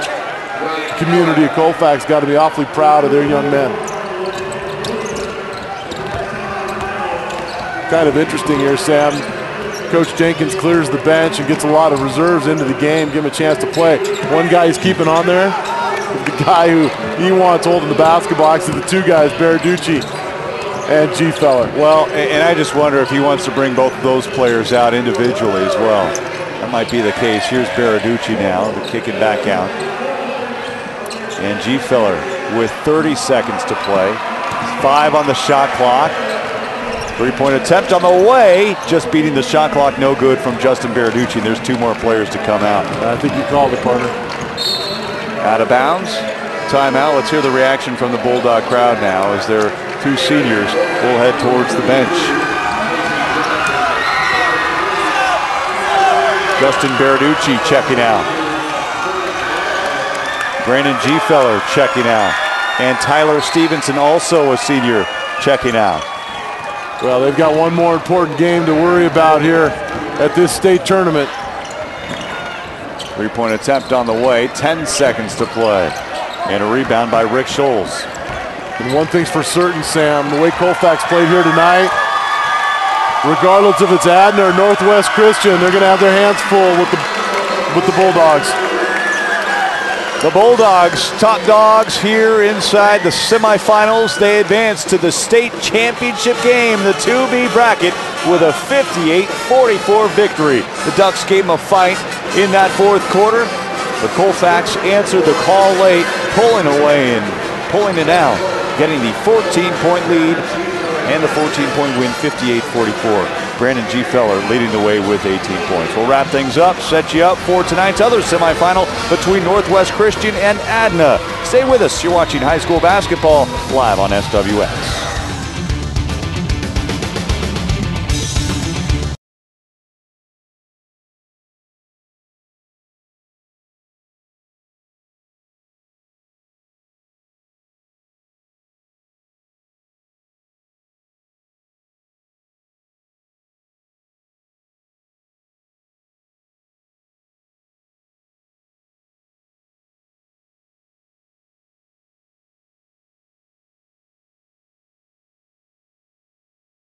community of Colfax got to be awfully proud of their young men. Kind of interesting here, Sam. Coach Jenkins clears the bench and gets a lot of reserves into the game, give him a chance to play. One guy he's keeping on there, the guy who he wants holding the basketball, actually the two guys, Beraducci and Gfeller. Well, and I just wonder if he wants to bring both of those players out individually as well. That might be the case. Here's Beraducci now to kick it back out. And Gfeller with 30 seconds to play. 5 on the shot clock. 3-point attempt on the way. Just beating the shot clock. No good from Justin Beraducci. There's 2 more players to come out. I think you called it, partner. Out of bounds. Timeout. Let's hear the reaction from the Bulldog crowd now as their 2 seniors will head towards the bench. Justin Beraducci checking out. Brandon Gfeller checking out. And Tyler Stevenson, also a senior, checking out. Well, they've got one more important game to worry about here at this state tournament. 3-point attempt on the way, 10 seconds to play. And a rebound by Rick Scholes. And one thing's for certain, Sam, the way Colfax played here tonight, regardless if it's Adna or Northwest Christian, they're going to have their hands full with the Bulldogs. The Bulldogs, top dogs here inside the semifinals. They advance to the state championship game, the 2B bracket, with a 58-44 victory. The Ducks gave them a fight in that fourth quarter, but Colfax answered the call late, pulling away and pulling it out, getting the 14-point lead and the 14-point win, 58-44. Brandon Gfeller leading the way with 18 points. We'll wrap things up, set you up for tonight's other semifinal between Northwest Christian and Adna. Stay with us. You're watching high school basketball live on SWX.